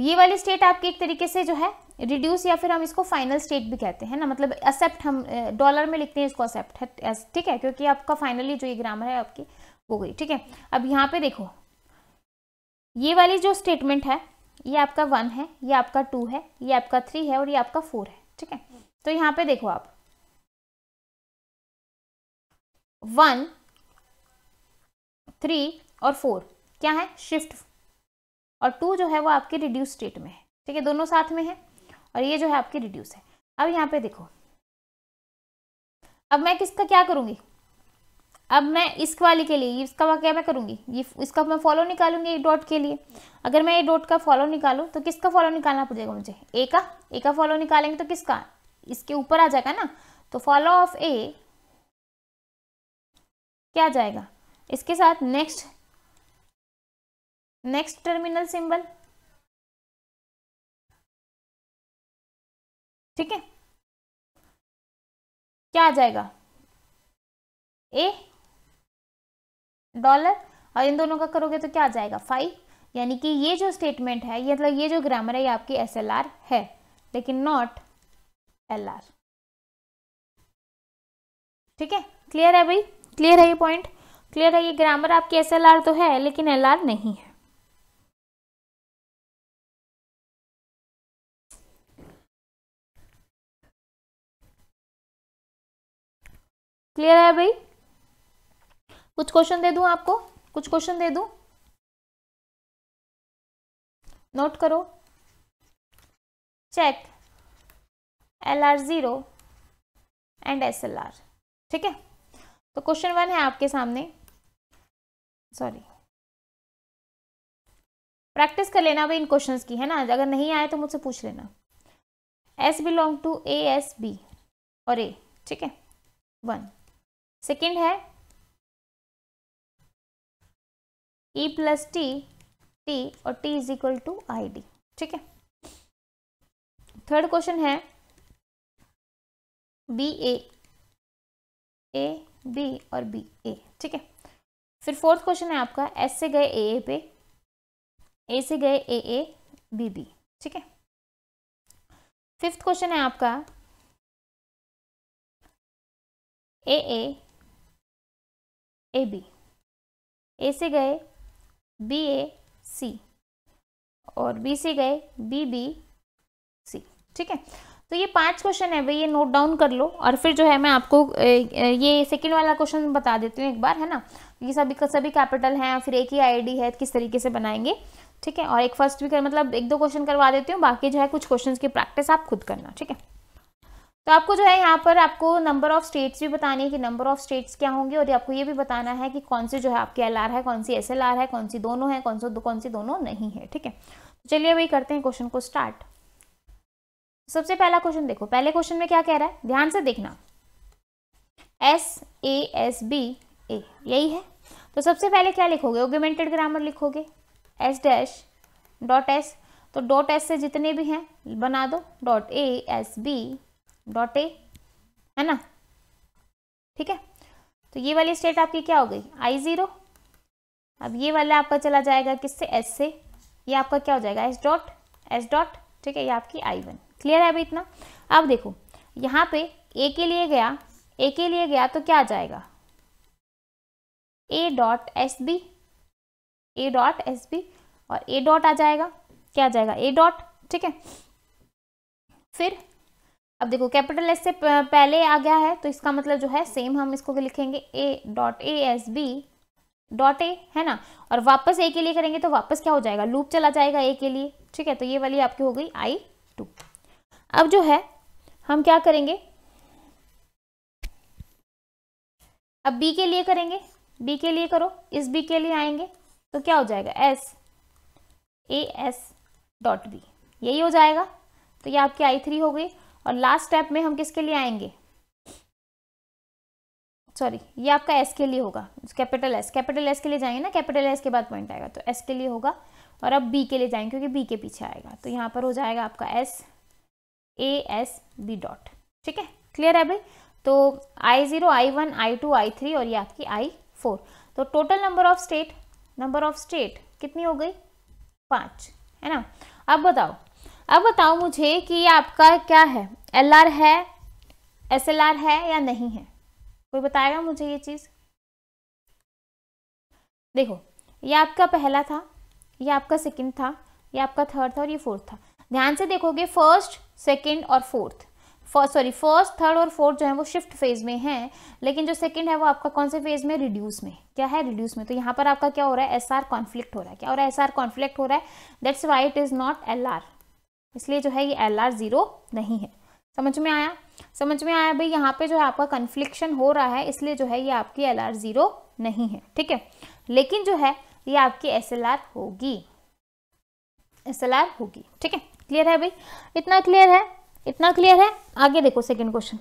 ये वाली स्टेट आपकी एक तरीके से जो है रिड्यूस, या फिर हम इसको फाइनल स्टेट भी कहते हैं ना, मतलब एक्सेप्ट, हम डॉलर में लिखते हैं इसको एक्सेप्ट। ठीक है, क्योंकि आपका फाइनली जो ये ग्रामर है आपकी हो गई। ठीक है, अब यहाँ पे देखो ये वाली जो स्टेटमेंट है, ये आपका वन है, ये आपका टू है, ये आपका थ्री है और ये आपका फोर है। ठीक है, तो यहाँ पे देखो आप वन, थ्री और फोर क्या है, शिफ्ट, और टू जो है वो आपके रिड्यूस स्टेट में है। ठीक है, दोनों साथ में है और ये जो है आपकी रिड्यूस है। अब यहाँ पे देखो, अब मैं किसका क्या करूँगी, अब मैं इस वाली के लिए इसका क्या मैं करूँगी, ये इसका मैं फॉलो निकालूंगी डॉट के लिए। अगर मैं ये डॉट का फॉलो निकालूँ तो किसका फॉलो निकालना पड़ेगा मुझे, ए का, ए का फॉलो निकालेंगे तो किसका, इसके ऊपर आ जाएगा ना, तो फॉलो ऑफ ए क्या आ जाएगा, इसके साथ नेक्स्ट नेक्स्ट टर्मिनल सिंबल। ठीक है, क्या आ जाएगा, ए डॉलर, और इन दोनों का करोगे तो क्या आ जाएगा, फाइव। यानी कि ये जो स्टेटमेंट है, ये मतलब ये जो ग्रामर है, ये आपकी एस एल आर है, लेकिन नॉट एल आर। ठीक है, क्लियर है भाई, क्लियर है ये पॉइंट, क्लियर है, ये ग्रामर आपकी एस एल आर तो है लेकिन एल आर नहीं है। क्लियर है भाई, कुछ क्वेश्चन दे दूं आपको, कुछ क्वेश्चन दे दूं, नोट करो। Check L R zero and S L R. ठीक है, तो क्वेश्चन वन है आपके सामने, सॉरी प्रैक्टिस कर लेना भाई इन क्वेश्चंस की, है ना, अगर नहीं आए तो मुझसे पूछ लेना। S belong to A, S B और ए। ठीक है, वन। सेकेंड है ई प्लस टी, टी और T is equal to I D. ठीक है, थर्ड क्वेश्चन है बी ए, ए बी और बी ए। ठीक है, फिर फोर्थ क्वेश्चन है आपका एस से गए ए ए पे, ए से गए ए ए बी बी। ठीक है, फिफ्थ क्वेश्चन है आपका ए ए ए बी, ए से गए बी ए सी और बी से गए बी बी सी। ठीक है, तो ये पांच क्वेश्चन है भाई, ये नोट डाउन कर लो, और फिर जो है मैं आपको ये सेकंड वाला क्वेश्चन बता देती हूँ एक बार, है ना, ये सभी सभी कैपिटल हैं, फिर एक ही आईडी है, किस तरीके से बनाएंगे। ठीक है, और एक फर्स्ट भी कर, मतलब एक दो क्वेश्चन करवा देती हूँ, बाकी जो है कुछ क्वेश्चन की प्रैक्टिस आप खुद करना। ठीक है, तो आपको जो है यहाँ पर आपको नंबर ऑफ स्टेट्स भी बतानी है कि नंबर ऑफ स्टेट्स क्या होंगे, और आपको ये भी बताना है कि कौन सी जो है आपकी एल आर है, कौन सी एस एल आर है, कौन सी दोनों है, कौन सी कौन सी दोनों नहीं है। ठीक है, चलिए भाई करते हैं क्वेश्चन को स्टार्ट। सबसे पहला क्वेश्चन देखो, पहले क्वेश्चन में क्या कह रहा है, ध्यान से देखना, S A S B A, यही है। तो सबसे पहले क्या लिखोगे, ऑगमेंटेड ग्रामर लिखोगे, एस डैश डॉट एस, तो डॉट एस से जितने भी हैं बना दो, dot A S B dot A, है ना। ठीक है, तो ये वाली स्टेट आपकी क्या हो गई, आई जीरो। अब ये वाला आपका चला जाएगा किससे, एस से, ये आपका क्या हो जाएगा, एस डॉट एस डॉट। ठीक है, ये आपकी आई वन। क्लियर है अभी इतना। अब देखो यहाँ पे ए के लिए गया, ए के लिए गया तो क्या आ जाएगा, A dot S B, A dot S B और ए डॉट आ जाएगा, क्या आ जाएगा, ए डॉट। ठीक है, फिर अब देखो कैपिटल एस से पहले आ गया है तो इसका मतलब जो है सेम हम इसको लिखेंगे A dot A S B dot A, है ना, और वापस ए के लिए करेंगे तो वापस क्या हो जाएगा, लूप चला जाएगा ए के लिए। ठीक है, तो ये वाली आपकी हो गई आई टू। अब जो है हम क्या करेंगे, अब बी के लिए करेंगे, बी के लिए करो, इस बी के लिए आएंगे तो क्या हो जाएगा S A S dot B, यही हो जाएगा। तो ये आपकी आई थ्री हो गई। और लास्ट स्टेप में हम किसके लिए आएंगे, सॉरी ये आपका एस के लिए होगा, कैपिटल एस, कैपिटल एस के लिए जाएंगे ना, कैपिटल एस के बाद पॉइंट आएगा तो एस के लिए होगा। और अब बी के लिए जाएंगे क्योंकि बी के पीछे आएगा, तो यहाँ पर हो जाएगा आपका S A S B dot. ठीक है, क्लियर है भाई। तो I zero I one I two I three और ये आपकी आई फोर। तो total number of state, number of state कितनी हो गई, पाँच, है ना। अब बताओ, अब बताओ मुझे कि ये आपका क्या है, एल आर है, एस एल आर है या नहीं है, कोई बताएगा मुझे ये चीज़। देखो ये आपका पहला था, ये आपका सेकंड था, ये आपका थर्ड था और ये फोर्थ था। ध्यान से देखोगे फर्स्ट सेकंड और फोर्थ, सॉरी फर्स्ट थर्ड और फोर्थ जो है वो शिफ्ट फेज में है, लेकिन जो सेकंड है वो आपका कौन से फेज में, रिड्यूस में। क्या है, रिड्यूस में। तो यहाँ पर आपका क्या हो रहा है, एस आर कॉन्फ्लिक्ट हो रहा है। क्या हो रहा है, एस आर कॉन्फ्लिक्ट हो रहा है, that's why it is not L R, इसलिए जो है ये एल आर जीरो नहीं है। समझ में आया, समझ में आया भाई। यहाँ पे जो है आपका कन्फ्लिक्शन हो रहा है, इसलिए जो है ये आपकी एल आर जीरो नहीं है। ठीक है, लेकिन जो है ये आपकी एस एल आर होगी, एस एल आर होगी। ठीक है, क्लियर है भाई, इतना क्लियर है, इतना क्लियर है। आगे देखो सेकंड क्वेश्चन,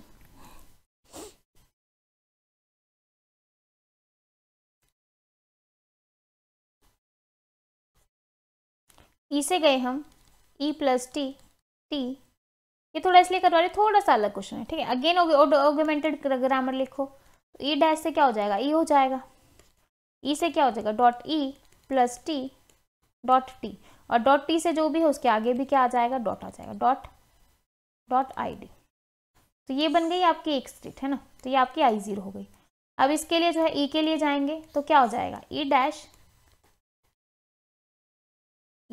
ई से गए हम ई प्लस टी टी, ये थोड़ा इसलिए करवा रहे, थोड़ा सा अलग क्वेश्चन है। ठीक है, अगेन ऑगमेंटेड ग्रामर लिखो, तो ई डैश से क्या हो जाएगा, ई हो जाएगा, ई से क्या हो जाएगा dot E plus T dot T, और डॉट टी से जो भी है उसके आगे भी क्या आ जाएगा, डॉट आ जाएगा, डॉट डॉट आई डी। तो ये बन गई आपकी एक स्ट्रीट, है ना, तो ये आपकी आई जीरो हो गई। अब इसके लिए जो है ई के लिए जाएंगे तो क्या हो जाएगा, ई डैश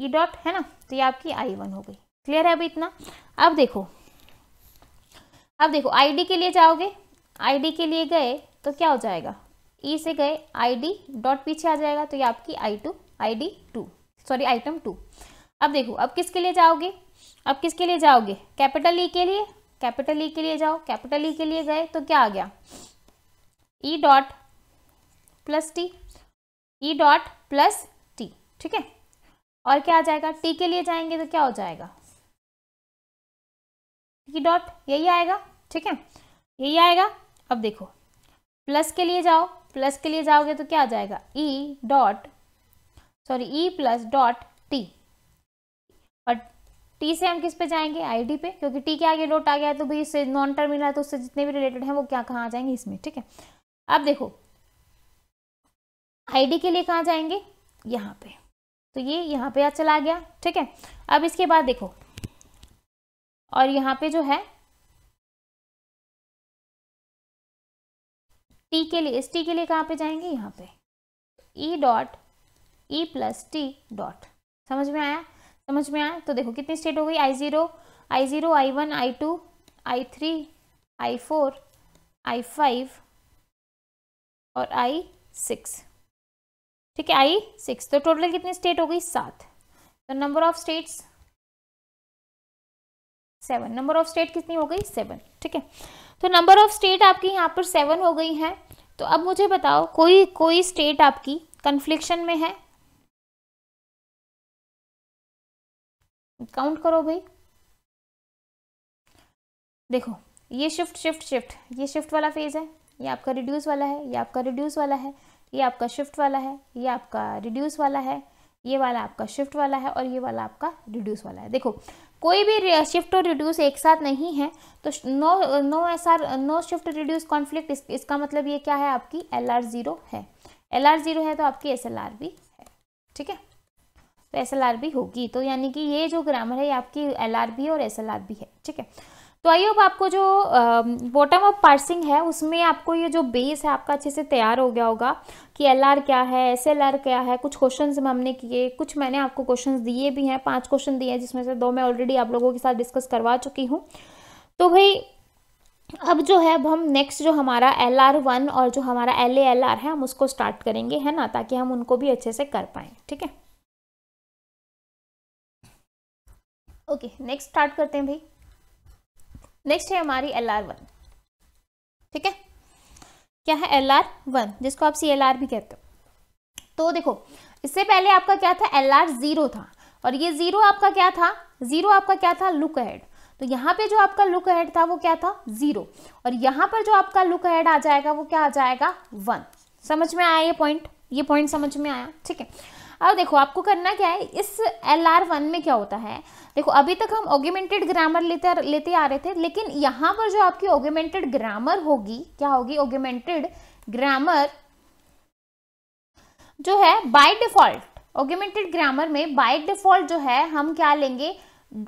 ई डॉट, है ना, तो ये आपकी आई वन हो गई। क्लियर है अभी इतना। अब देखो, अब देखो आईडी के लिए जाओगे, आईडी के लिए गए तो क्या हो जाएगा, ई से गए आईडी डॉट पीछे आ जाएगा, तो ये आपकी I two ID two sorry item two. अब देखो अब किसके लिए जाओगे, अब किसके लिए जाओगे, कैपिटल ई के लिए, कैपिटल ई के लिए जाओ, कैपिटल ई के लिए गए तो क्या आ गया, E dot plus T, E dot plus T. ठीक है, और क्या आ जाएगा, टी के लिए जाएंगे तो क्या हो जाएगा, टी डॉट, यही आएगा। ठीक है, यही आएगा। अब देखो प्लस के लिए जाओ, प्लस के लिए जाओगे तो क्या आ जाएगा, E dot sorry E plus dot T, और टी से हम किस पे जाएंगे, आईडी पे, क्योंकि टी के आगे डॉट आ गया तो भाई इससे नॉन टर्मिनल है, तो उससे जितने भी रिलेटेड हैं वो क्या कहाँ आ जाएंगे, इसमें। ठीक है, अब देखो आईडी के लिए कहाँ जाएंगे, यहाँ पे, तो ये यहाँ पे चला गया। ठीक है, अब इसके बाद देखो और यहाँ पे जो है टी के लिए, इस टी के लिए कहाँ पे जाएंगे, यहाँ पे E dot E plus T dot. समझ में आया, समझ में आया। तो देखो कितनी स्टेट हो गई, I zero I zero I one I two I three I four I five और आई सिक्स। ठीक है, आई सिक्स। तो टोटल कितनी स्टेट हो गई, सात। तो number of states seven, number of state कितनी हो गई, सेवन। ठीक है, तो नंबर ऑफ स्टेट आपकी यहाँ पर सेवन हो गई है। तो अब मुझे बताओ कोई कोई स्टेट आपकी कन्फ्लिक्शन में है, काउंट करो भाई। देखो ये शिफ्ट शिफ्ट शिफ्ट, ये शिफ्ट वाला फेज है, ये आपका रिड्यूस वाला है, ये आपका रिड्यूस वाला है, ये आपका शिफ्ट वाला है, ये आपका रिड्यूस वाला है, ये वाला आपका शिफ्ट वाला है और ये वाला आपका रिड्यूस वाला है। देखो कोई भी शिफ्ट और रिड्यूस एक साथ नहीं है, तो नो नो ऐसा नो शिफ्ट रिड्यूस कॉन्फ्लिक्ट, इस, इसका मतलब ये क्या है, आपकी एल आर जीरो है, एल आर जीरो है तो आपकी एस एल आर भी है। ठीक है, तो एस एल आर भी होगी, तो यानी कि ये जो ग्रामर है ये आपकी एल आर भी और एस एल आर भी है। ठीक है, तो आइए अब आपको जो बॉटम अप पार्सिंग है उसमें आपको ये जो बेस है आपका अच्छे से तैयार हो गया होगा कि एल आर क्या है, एस एल आर क्या है। कुछ क्वेश्चंस हमने किए, कुछ मैंने आपको क्वेश्चंस दिए भी हैं, पांच क्वेश्चन दिए हैं जिसमें से दो मैं ऑलरेडी आप लोगों के साथ डिस्कस करवा चुकी हूँ। तो भाई अब जो है अब हम नेक्स्ट जो हमारा एल आर वन और जो हमारा एल ए एल आर है हम उसको स्टार्ट करेंगे, है ना, ताकि हम उनको भी अच्छे से कर पाएँ। ठीक है, ओके नेक्स्ट स्टार्ट करते हैं भाई। नेक्स्ट है हमारी एल आर वन। ठीक है, क्या है एल आर वन, जिसको आप सी एल आर भी कहते हो। तो देखो इससे पहले आपका क्या था, एल आर जीरो था, और ये जीरो आपका क्या था, जीरो आपका क्या था लुक अहेड। तो यहाँ पे जो आपका लुक अहेड था वो क्या था जीरो, और यहाँ पर जो आपका लुक अहेड आ जाएगा वो क्या आ जाएगा वन। समझ में आया ये पॉइंट, ये पॉइंट समझ में आया, ठीक है। अब देखो आपको करना क्या है, इस एल आर वन में क्या होता है, देखो अभी तक हम ऑगमेंटेड ग्रामर लेते लेते आ रहे थे, लेकिन यहाँ पर जो आपकी ऑगमेंटेड ग्रामर होगी, क्या होगी ऑगमेंटेड ग्रामर जो है बाय डिफॉल्ट, ऑगमेंटेड ग्रामर में बाय डिफॉल्ट जो है हम क्या लेंगे,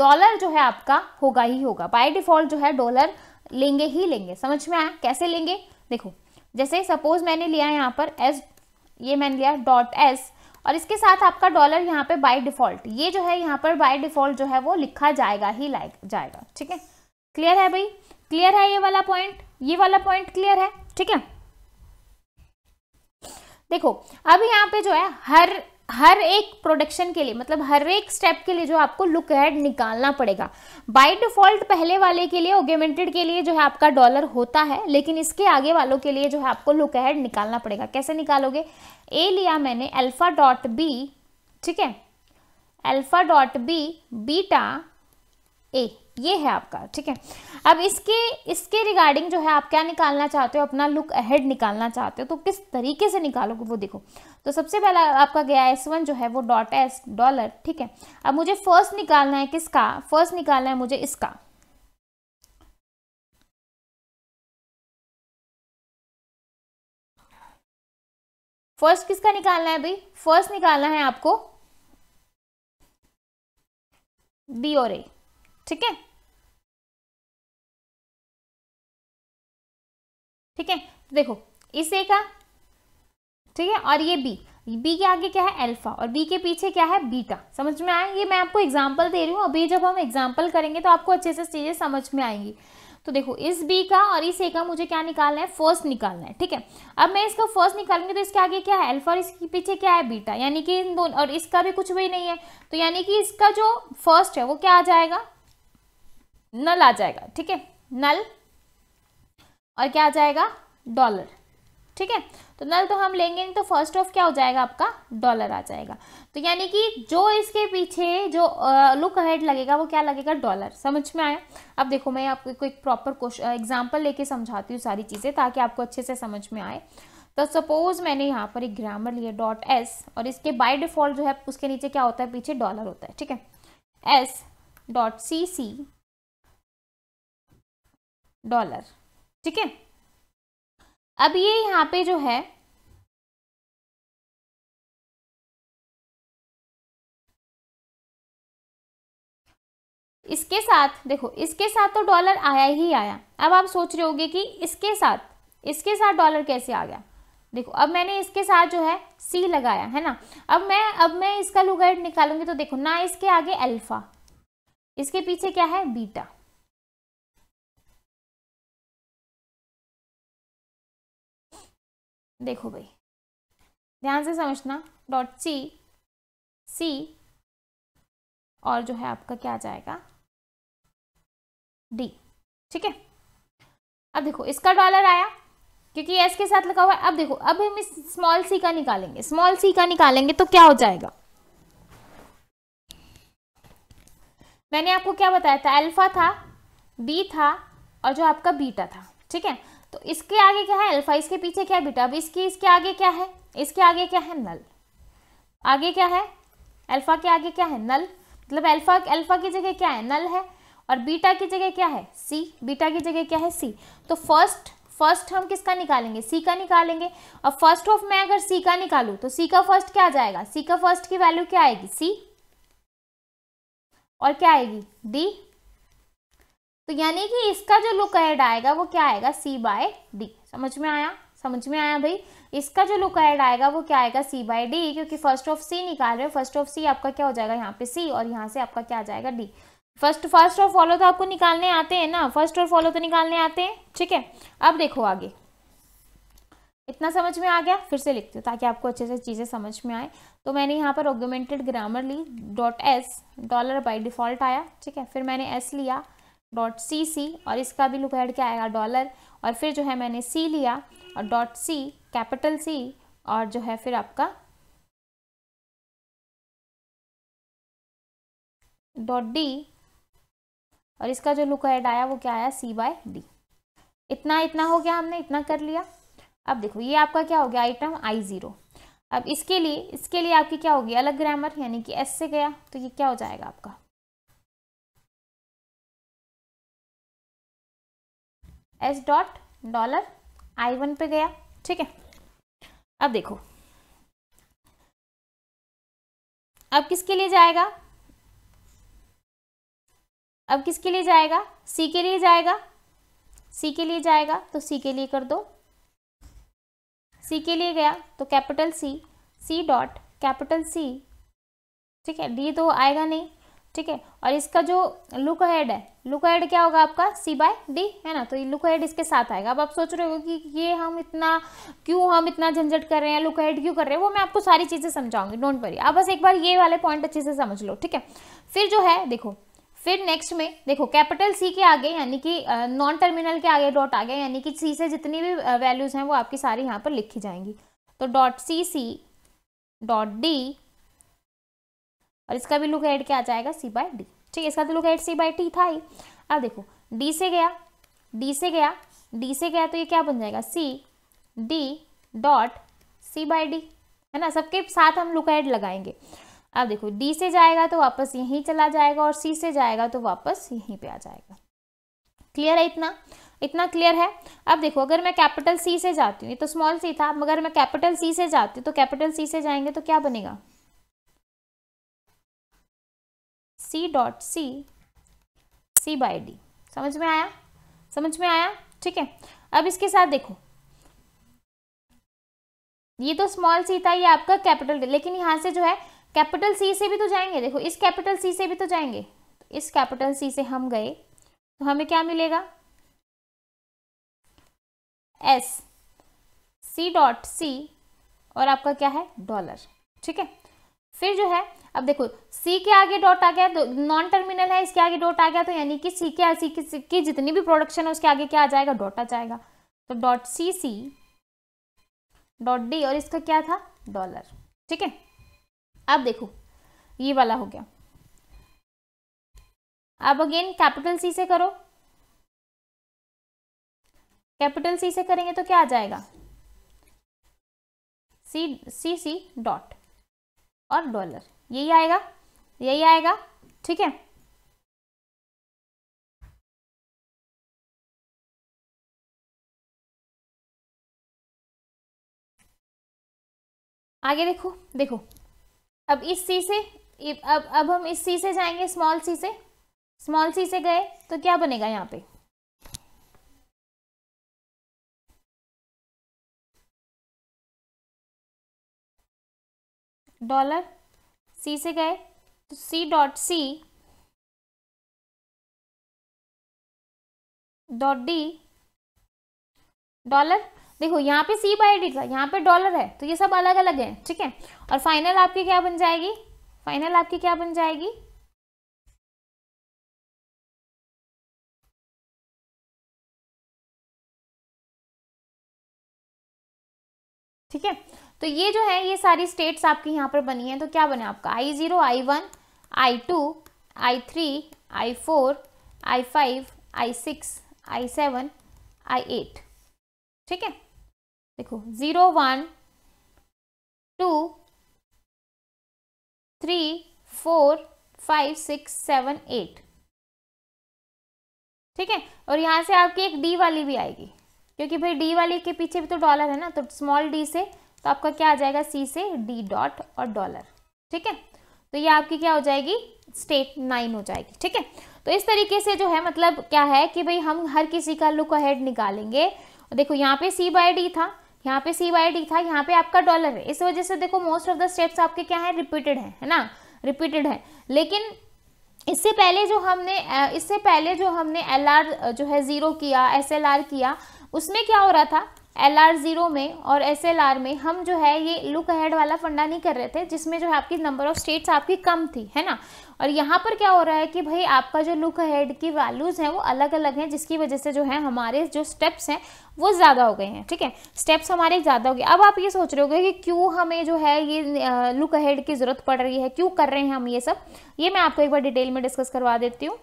डॉलर जो है आपका होगा ही होगा, बाय डिफॉल्ट जो है डॉलर लेंगे ही लेंगे। समझ में आया कैसे लेंगे, देखो जैसे सपोज मैंने लिया यहाँ पर एस, ये मैंने लिया डॉट एस, और इसके साथ आपका डॉलर यहाँ पे बाय डिफॉल्ट, ये जो है यहाँ पर बाय डिफॉल्ट जो है वो लिखा जाएगा ही लाइक जाएगा, ठीक है। क्लियर है भाई, क्लियर है ये वाला पॉइंट, ये वाला पॉइंट क्लियर है, ठीक है। देखो अब यहाँ पे जो है हर हर एक प्रोडक्शन के लिए, मतलब हर एक स्टेप के लिए जो आपको लुक अहेड निकालना पड़ेगा। बाय डिफॉल्ट पहले वाले के लिए ऑगमेंटेड के लिए जो है आपका डॉलर होता है, लेकिन इसके आगे वालों के लिए जो है आपको लुक अहेड निकालना पड़ेगा। कैसे निकालोगे, ए लिया मैंने अल्फा डॉट बी, ठीक है, alpha dot B beta A, ये है आपका, ठीक है। अब इसके इसके रिगार्डिंग जो है आप क्या निकालना चाहते हो, अपना लुक अहेड निकालना चाहते हो, तो किस तरीके से निकालोगे वो देखो। तो सबसे पहला आपका गया एस वन जो है वो डॉट एस डॉलर, ठीक है। अब मुझे फर्स्ट निकालना है किसका, फर्स्ट निकालना है मुझे इसका, फर्स्ट किसका निकालना है भाई, फर्स्ट निकालना है आपको बी और ए, ठीक है ठीक है। देखो इस ए का, ठीक है, और ये बी, बी के आगे क्या है अल्फा, और बी के पीछे क्या है बीटा। समझ में आया, ये मैं आपको एग्जांपल दे रही हूँ, अभी जब हम एग्जांपल करेंगे तो आपको अच्छे से चीजें समझ में आएंगी। तो देखो इस बी का और इस ए का मुझे क्या निकालना है, फर्स्ट निकालना है, ठीक है। अब मैं इसका फर्स्ट निकालूंगी तो इसके आगे क्या है अल्फा और इसके पीछे क्या है बीटा, यानी कि इन दोनों, और इसका भी कुछ भी नहीं है, तो यानी कि इसका जो फर्स्ट है वो क्या आ जाएगा, नल आ जाएगा, ठीक है, नल, और क्या आ जाएगा डॉलर, ठीक है। तो नल तो हम लेंगे नहीं, तो फर्स्ट ऑफ क्या हो जाएगा आपका डॉलर आ जाएगा। तो यानी कि जो इसके पीछे जो लुक अहेड लगेगा वो क्या लगेगा, डॉलर। समझ में आया। अब देखो मैं आपको एक प्रॉपर क्वेश्चन एग्जाम्पल लेके समझाती हूँ सारी चीज़ें, ताकि आपको अच्छे से समझ में आए। तो सपोज मैंने यहाँ पर एक ग्रामर लिया डॉट एस, और इसके बाय डिफॉल्ट जो है उसके नीचे क्या होता है, पीछे डॉलर होता है, ठीक है, S dot C C dollar, ठीक है। अब ये यहाँ पे जो है इसके साथ, देखो इसके साथ तो डॉलर आया ही आया। अब आप सोच रहे होगे कि इसके साथ इसके साथ डॉलर कैसे आ गया। देखो अब मैंने इसके साथ जो है सी लगाया है ना, अब मैं अब मैं इसका लुक अहेड निकालूंगी तो देखो ना, इसके आगे अल्फा, इसके पीछे क्या है बीटा, देखो भाई ध्यान से समझना, डॉट सी सी और जो है आपका क्या आ जाएगा डी, ठीक है। अब देखो इसका डॉलर आया क्योंकि एस के साथ लगा हुआ है। अब देखो अब हम इस स्मॉल सी का निकालेंगे, स्मॉल सी का निकालेंगे तो क्या हो जाएगा, मैंने आपको क्या बताया था, अल्फा था, बी था, और जो आपका बीटा था, ठीक है। तो इसके आगे क्या है अल्फा, इसके पीछे क्या है बीटा, अब इसकी इसके आगे क्या है, इसके आगे क्या है नल, आगे क्या है अल्फा के आगे क्या है नल, मतलब अल्फा अल्फा की जगह क्या है नल है, और बीटा की जगह क्या है सी, बीटा की जगह क्या है सी। तो फर्स्ट फर्स्ट हम किसका निकालेंगे, सी का निकालेंगे। और फर्स्ट ऑफ मैं अगर सी का निकालूं तो सी का फर्स्ट क्या आ जाएगा, सी का फर्स्ट की वैल्यू क्या आएगी सी, और क्या आएगी डी। तो यानी कि इसका जो लुक अहेड आएगा वो क्या आएगा C बाय डी। समझ में आया, समझ में आया भाई, इसका जो लुक अहेड आएगा वो क्या आएगा C बाय डी, क्योंकि फर्स्ट ऑफ C निकाल रहे हो, फर्स्ट ऑफ C आपका क्या हो जाएगा यहाँ पे C, और यहाँ से आपका क्या आ जाएगा D। First first of follow तो आपको निकालने आते हैं ना, फर्स्ट ऑफ फॉलो तो निकालने आते हैं, ठीक है। अब देखो आगे इतना समझ में आ गया, फिर से लिखती हूँ ताकि आपको अच्छे से चीज़ें समझ में आए। तो मैंने यहाँ पर ऑगमेंटेड ग्रामर ली, dot S dollar by default आया, ठीक है। फिर मैंने एस लिया डॉट सी सी, और इसका भी लुक अहेड क्या आएगा डॉलर, और फिर जो है मैंने सी लिया और डॉट सी कैपिटल सी और जो है फिर आपका डॉट डी और इसका जो लुक हेड आया वो क्या आया सी बाय डी। इतना इतना हो गया, हमने इतना कर लिया। अब देखो ये आपका क्या हो गया आइटम आई ज़ीरो। अब इसके लिए इसके लिए आपकी क्या होगी अलग ग्रामर यानी कि एस से गया तो ये क्या हो जाएगा आपका S dot dollar I one पे गया, ठीक है। अब देखो अब किसके लिए जाएगा अब किसके लिए जाएगा सी के लिए जाएगा सी के लिए जाएगा तो सी के लिए कर दो, सी के लिए गया तो capital C C dot capital C, ठीक है। डी तो आएगा नहीं, ठीक है। और इसका जो लुक हेड है लुक हेड क्या होगा आपका सी बाय डी है ना, तो ये लुक हेड इसके साथ आएगा। अब आप सोच रहे हो कि ये हम इतना क्यों हम इतना झंझट कर रहे हैं, लुक हेड क्यों कर रहे हैं, वो मैं आपको सारी चीज़ें समझाऊंगी, डोंट वरी। आप बस एक बार ये वाले पॉइंट अच्छे से समझ लो, ठीक है। फिर जो है देखो फिर नेक्स्ट में देखो कैपिटल सी के आगे यानी कि नॉन टर्मिनल के आगे डॉट आ गया यानी कि सी से जितनी भी वैल्यूज़ हैं वो आपकी सारी यहाँ पर लिखी जाएंगी। तो dot C C dot D और इसका भी लुक हेड क्या आ जाएगा सी बाई डी, ठीक है। इसका तो look head C by T था ही। अब देखो डी से गया डी से गया डी से गया तो ये क्या बन जाएगा C D dot C by D है ना, सबके साथ हम लुक हेड लगाएंगे। अब देखो डी से जाएगा तो वापस यहीं चला जाएगा और सी से जाएगा तो वापस यहीं पे आ जाएगा। क्लियर है इतना इतना क्लियर है। अब देखो अगर मैं कैपिटल सी से जाती हूँ, ये तो स्मॉल सी था, मगर मैं कैपिटल सी से जाती हूँ तो कैपिटल सी से जाएंगे तो क्या बनेगा C dot C C by D. समझ में आया समझ में आया ठीक है। अब इसके साथ देखो ये तो स्मॉल सी था, ये आपका कैपिटल, लेकिन यहाँ से जो है कैपिटल सी से भी तो जाएंगे। देखो इस कैपिटल सी से भी तो जाएंगे, तो इस कैपिटल सी से हम गए तो हमें क्या मिलेगा एस सी डॉट सी और आपका क्या है डॉलर, ठीक है। फिर जो है अब देखो सी के आगे डॉट आ गया तो नॉन टर्मिनल है, इसके आगे डॉट आ गया तो यानी कि सी के सी की जितनी भी प्रोडक्शन है उसके आगे क्या आ जाएगा डॉट आ जाएगा। तो dot C C dot D और इसका क्या था डॉलर, ठीक है। अब देखो ये वाला हो गया। अब अगेन कैपिटल सी से करो, कैपिटल सी से करेंगे तो क्या आ जाएगा सी सी सी डॉट और डॉलर, यही आएगा यही आएगा ठीक है। आगे देखो देखो अब इस सी से अब अब हम इस सी से जाएंगे, स्मॉल सी से स्मॉल सी से गए तो क्या बनेगा यहाँ पे डॉलर, सी से गए तो C dot C dot D dollar. देखो यहाँ पे सी बाई डी था, यहाँ पे डॉलर है, तो ये सब अलग अलग है, ठीक है। और फाइनल आपकी क्या बन जाएगी फाइनल आपकी क्या बन जाएगी ठीक है। तो ये जो है ये सारी स्टेट्स आपकी यहाँ पर बनी हैं, तो क्या बने आपका I zero I one I two I three I four I five I six I seven I eight, ठीक है। देखो zero one two three four five six seven eight, ठीक है। और यहाँ से आपकी एक डी वाली भी आएगी क्योंकि भाई डी वाली के पीछे भी तो डॉलर है ना, तो स्मॉल डी से तो आपका क्या आ जाएगा सी से डी डॉट और डॉलर, ठीक है। तो ये आपकी क्या हो जाएगी स्टेट नाइन हो जाएगी, ठीक है। तो इस तरीके से जो है मतलब क्या है कि भाई हम हर किसी का लुक अहेड निकालेंगे। देखो यहाँ पे सी बाई डी था, यहाँ पे सी बाई डी था, यहाँ पे आपका डॉलर है, इस वजह से देखो मोस्ट ऑफ द स्टेप्स आपके क्या है रिपीटेड है है ना, रिपीटेड है। लेकिन इससे पहले जो हमने इससे पहले जो हमने एल आर जो है ज़ीरो किया एस एल आर किया उसमें क्या हो रहा था एल आर ज़ीरो में और एस एल आर में हम जो है ये लुक अहेड वाला फंडा नहीं कर रहे थे, जिसमें जो है आपकी नंबर ऑफ स्टेट्स आपकी कम थी, है ना। और यहाँ पर क्या हो रहा है कि भाई आपका जो लुक अहेड की वैल्यूज़ हैं वो अलग अलग हैं, जिसकी वजह से जो है हमारे जो स्टेप्स हैं वो ज़्यादा हो गए हैं। ठीक है, स्टेप्स हमारे ज़्यादा हो गए। अब आप ये सोच रहे होगे कि क्यों हमें जो है ये लुक अहेड की ज़रूरत पड़ रही है, क्यों कर रहे हैं हम ये सब, ये मैं आपको एक बार डिटेल में डिस्कस करवा देती हूँ।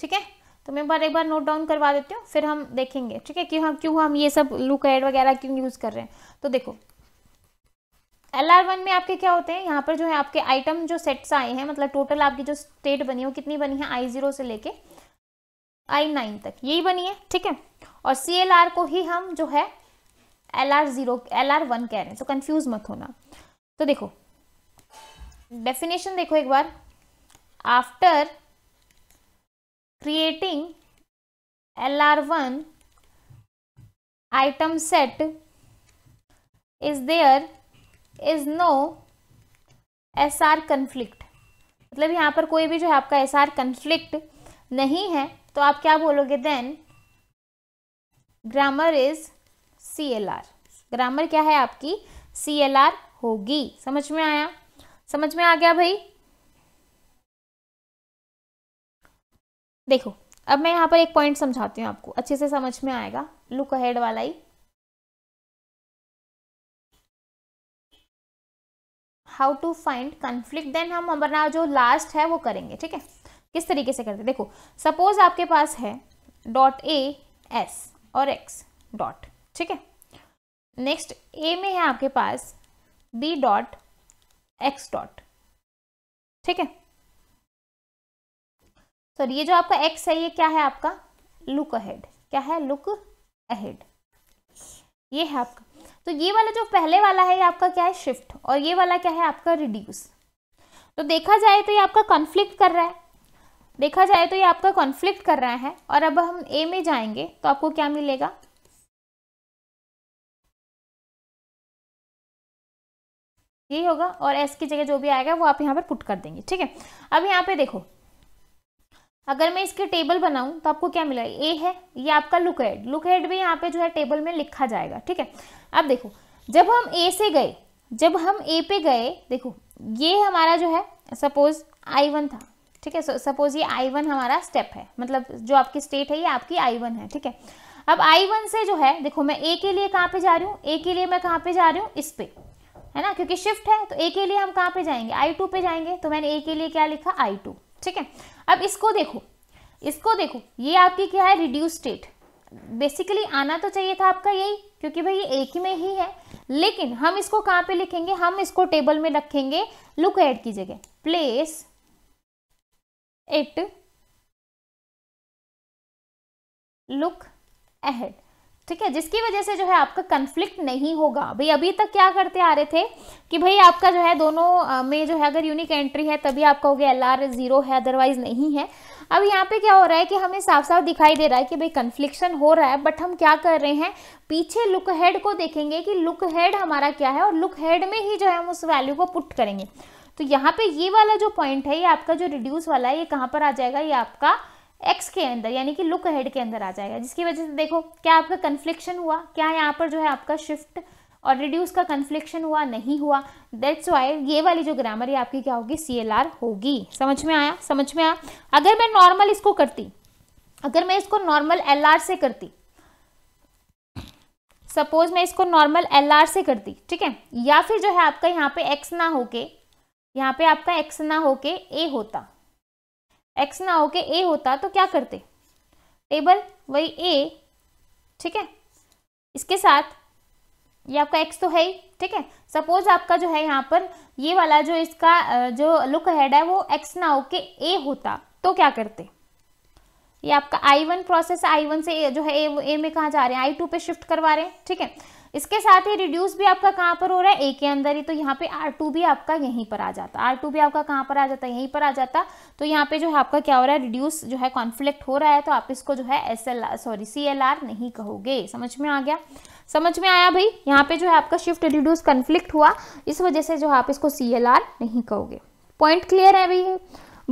ठीक है, तो मैं बार एक बार नोट डाउन करवा देती हूँ, फिर हम देखेंगे ठीक है कि हम क्यों हम ये सब लुक अहेड वगैरह क्यों यूज़ कर रहे हैं। तो देखो एल आर वन में आपके क्या होते हैं, यहाँ पर जो है आपके आइटम जो सेट्स आए हैं, मतलब टोटल आपकी जो स्टेट बनी है वो कितनी बनी है, आई जीरो से लेके आई नाइन तक यही बनी है। ठीक है, और सी एल आर को ही हम जो है L R zero L R one कह रहे हैं, तो कन्फ्यूज मत होना। तो देखो डेफिनेशन देखो एक बार, after creating L R one item set is there is no S R conflict, मतलब यहाँ पर कोई भी जो है आपका S R conflict नहीं है, तो आप क्या बोलोगे, then grammar is C L R, grammar क्या है आपकी C L R होगी। समझ में आया, समझ में आ गया भाई। देखो अब मैं यहाँ पर एक पॉइंट समझाती हूँ आपको, अच्छे से समझ में आएगा लुक अहेड वाला ही। How to find conflict, then हम हमारा जो लास्ट है वो करेंगे। ठीक है, किस तरीके से करते हैं देखो, सपोज आपके पास है डॉट ए एस और एक्स डॉट, ठीक है, नेक्स्ट ए में है आपके पास बी डॉट एक्स डॉट, ठीक है, तो ये जो आपका एक्स है ये क्या है आपका लुक अहेड, क्या है लुक अहेड, ये है आपका। तो ये वाला जो पहले वाला है ये आपका क्या है शिफ्ट, और ये वाला क्या है आपका रिड्यूस। तो देखा जाए तो ये आपका कॉन्फ्लिक्ट कर रहा है, देखा जाए तो ये आपका कॉन्फ्लिक्ट कर रहा है। और अब हम ए में जाएंगे तो आपको क्या मिलेगा, यही होगा, और एस की जगह जो भी आएगा वो आप यहाँ पर पुट कर देंगे। ठीक है, अब यहाँ पे देखो अगर मैं इसके टेबल बनाऊं तो आपको क्या मिला, ए है ये आपका लुक अहेड, लुक अहेड भी यहाँ पे जो है टेबल में लिखा जाएगा। ठीक है, अब देखो जब हम ए से गए, जब हम ए पे गए, देखो ये हमारा जो है सपोज आई वन था, ठीक है, सपोज ये आई वन हमारा स्टेप है, मतलब जो आपकी स्टेट है ये आपकी आई वन है। ठीक है, अब आई वन से जो है देखो मैं ए के लिए कहाँ पे जा रही हूँ, ए के लिए मैं कहाँ पे जा रही हूँ, इस पे, है ना, क्योंकि शिफ्ट है, तो ए के लिए हम कहाँ पे जाएंगे, आई टू पे जाएंगे, तो मैंने ए के लिए क्या लिखा, आई टू। ठीक है, अब इसको देखो, इसको देखो ये आपकी क्या है रिड्यूस स्टेट, बेसिकली आना तो चाहिए था आपका यही, क्योंकि भाई ये एक ही में ही है, लेकिन हम इसको कहाँ पे लिखेंगे, हम इसको टेबल में रखेंगे लुक अहेड की जगह, प्लेस इट लुक अहेड। ठीक है, जिसकी वजह से जो है आपका कन्फ्लिक्ट नहीं होगा। भाई अभी तक क्या करते आ रहे थे कि भाई आपका जो है दोनों में जो है अगर यूनिक एंट्री है तभी आपका हो गया एल आर जीरो है, अदरवाइज नहीं है। अब यहाँ पे क्या हो रहा है कि हमें साफ साफ दिखाई दे रहा है कि भाई कन्फ्लिक्शन हो रहा है, बट हम क्या कर रहे हैं, पीछे लुक हेड को देखेंगे कि लुक हेड हमारा क्या है, और लुक हेड में ही जो है हम उस वैल्यू को पुट करेंगे। तो यहाँ पे ये वाला जो पॉइंट है ये आपका जो रिड्यूस वाला है ये कहाँ पर आ जाएगा, ये आपका एक्स के अंदर, यानी कि लुक अहेड के अंदर आ जाएगा, जिसकी वजह से देखो क्या आपका कन्फ्लिक्शन हुआ, क्या यहाँ पर जो है आपका शिफ्ट और रिड्यूस का कन्फ्लिक्शन हुआ, नहीं हुआ। दैट्स वाई ये वाली जो ग्रामर है आपकी क्या होगी, सी एल आर होगी। समझ में आया, समझ में आया। अगर मैं नॉर्मल इसको करती, अगर मैं इसको नॉर्मल एल आर से करती, सपोज मैं इसको नॉर्मल एल आर से करती, ठीक है, या फिर जो है आपका यहाँ पे एक्स ना होके, यहाँ पे आपका एक्स ना होके ए होता, एक्स ना होके ए होता, तो क्या करते, टेबल वही ए, ठीक है, इसके साथ ये आपका एक्स तो है ही। ठीक है, सपोज आपका जो है यहाँ पर ये वाला जो इसका जो लुक हेड है वो एक्स ना होके ए होता, तो क्या करते, ये आपका I one process, I one से जो है ए में कहाँ जा रहे हैं, आई टू पे शिफ्ट करवा रहे हैं। ठीक है, इसके साथ ही रिड्यूस भी आपका कहाँ पर हो रहा है, ए के अंदर ही, तो यहाँ पे आर टू भी आपका यहीं पर आ जाता, आर टू भी आपका कहाँ पर आ जाता, यहीं पर आ जाता। तो यहाँ पे जो है आपका क्या हो रहा है, रिड्यूस जो है कॉन्फ्लिक्ट हो रहा है, तो आप इसको जो है S L R sorry C L R नहीं कहोगे। समझ में आ गया, समझ में आया भाई। यहाँ पे जो है आपका शिफ्ट रिड्यूस कॉन्फ्लिक्ट हुआ, इस वजह से जो आप इसको सी एल आर नहीं कहोगे। पॉइंट क्लियर है भाई,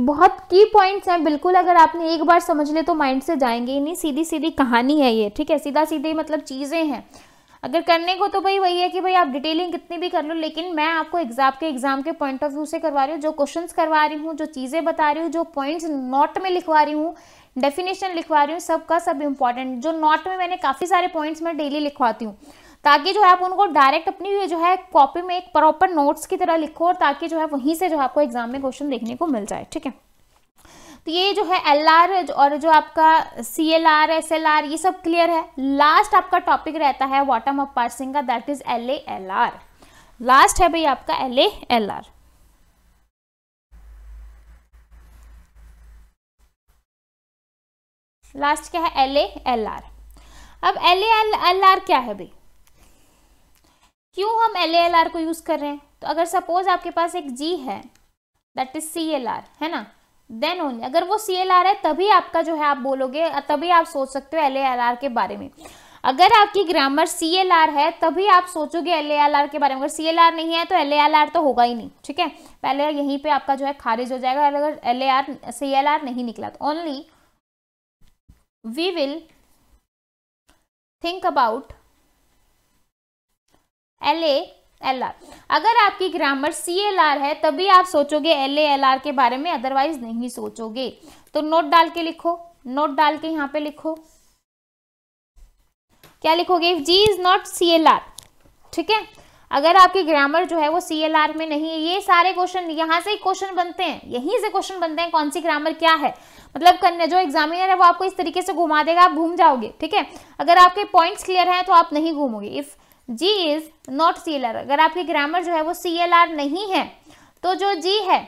बहुत की पॉइंट्स हैं बिल्कुल, अगर आपने एक बार समझ ले तो माइंड से जाएंगे ही नहीं, सीधी सीधी कहानी है ये। ठीक है, सीधा सीधे मतलब चीज़ें हैं। अगर करने को तो भाई वही है कि भाई आप डिटेलिंग कितनी भी कर लो, लेकिन मैं आपको एग्जाम के एग्जाम के पॉइंट ऑफ व्यू से करवा रही हूँ, जो क्वेश्चंस करवा रही हूँ, जो चीज़ें बता रही हूँ, जो पॉइंट्स नोट में लिखवा रही हूँ, डेफिनेशन लिखवा रही हूँ, सबका सब इम्पॉर्टेंट। जो नोट में मैंने काफ़ी सारे पॉइंट्स मैं डेली लिखवाती हूँ ताकि जो है आप उनको डायरेक्ट अपनी जो है कॉपी में एक प्रॉपर नोट्स की तरह लिखो, और ताकि जो है वहीं से जो है आपको एग्जाम में क्वेश्चन देखने को मिल जाए। ठीक है, तो ये जो है एल आर और जो आपका C L R, S L R, ये सब क्लियर है। लास्ट आपका टॉपिक रहता है बॉटम अप पार्सिंग का, that is L A L R. Last है भाई आपका L A L R. Last क्या है? L A L R. अब एल ए एल आर क्या है भाई, क्यों हम एल ए एल आर को यूज़ कर रहे हैं? तो अगर सपोज आपके पास एक जी है, that is C L R, है ना, देन ओनली अगर वो सी एल आर है तभी आपका जो है आप बोलोगे, तभी आप सोच सकते हो एल ए एल आर के बारे में। अगर आपकी ग्रामर सी एल आर है तभी आप सोचोगे एल ए एल आर के बारे में। अगर सी एल आर नहीं है तो एल ए एल आर तो होगा ही नहीं। ठीक है, पहले यहीं पे आपका जो है खारिज हो जाएगा अगर L A R C L R नहीं निकला तो। Only we will think about L A L R. अगर आपकी ग्रामर सी एल आर है तभी आप सोचोगे एल ए एल आर के बारे में, अदरवाइज नहीं सोचोगे। तो नोट डाल के लिखो, नोट डाल के यहाँ पे लिखो, क्या लिखोगे? G is not C L R. ठीक है, अगर आपकी ग्रामर जो है वो सी एल आर में नहीं है। ये सारे क्वेश्चन यहाँ से ही क्वेश्चन बनते हैं, यहीं से क्वेश्चन बनते हैं, कौन सी ग्रामर क्या है। मतलब करने जो एग्जामिनर है वो आपको इस तरीके से घुमा देगा, आप घूम जाओगे। ठीक है, अगर आपके पॉइंट्स क्लियर हैं तो आप नहीं घूमोगे। If G is not C L R, अगर आपकी ग्रामर जो है वो C L R नहीं है तो जो G है,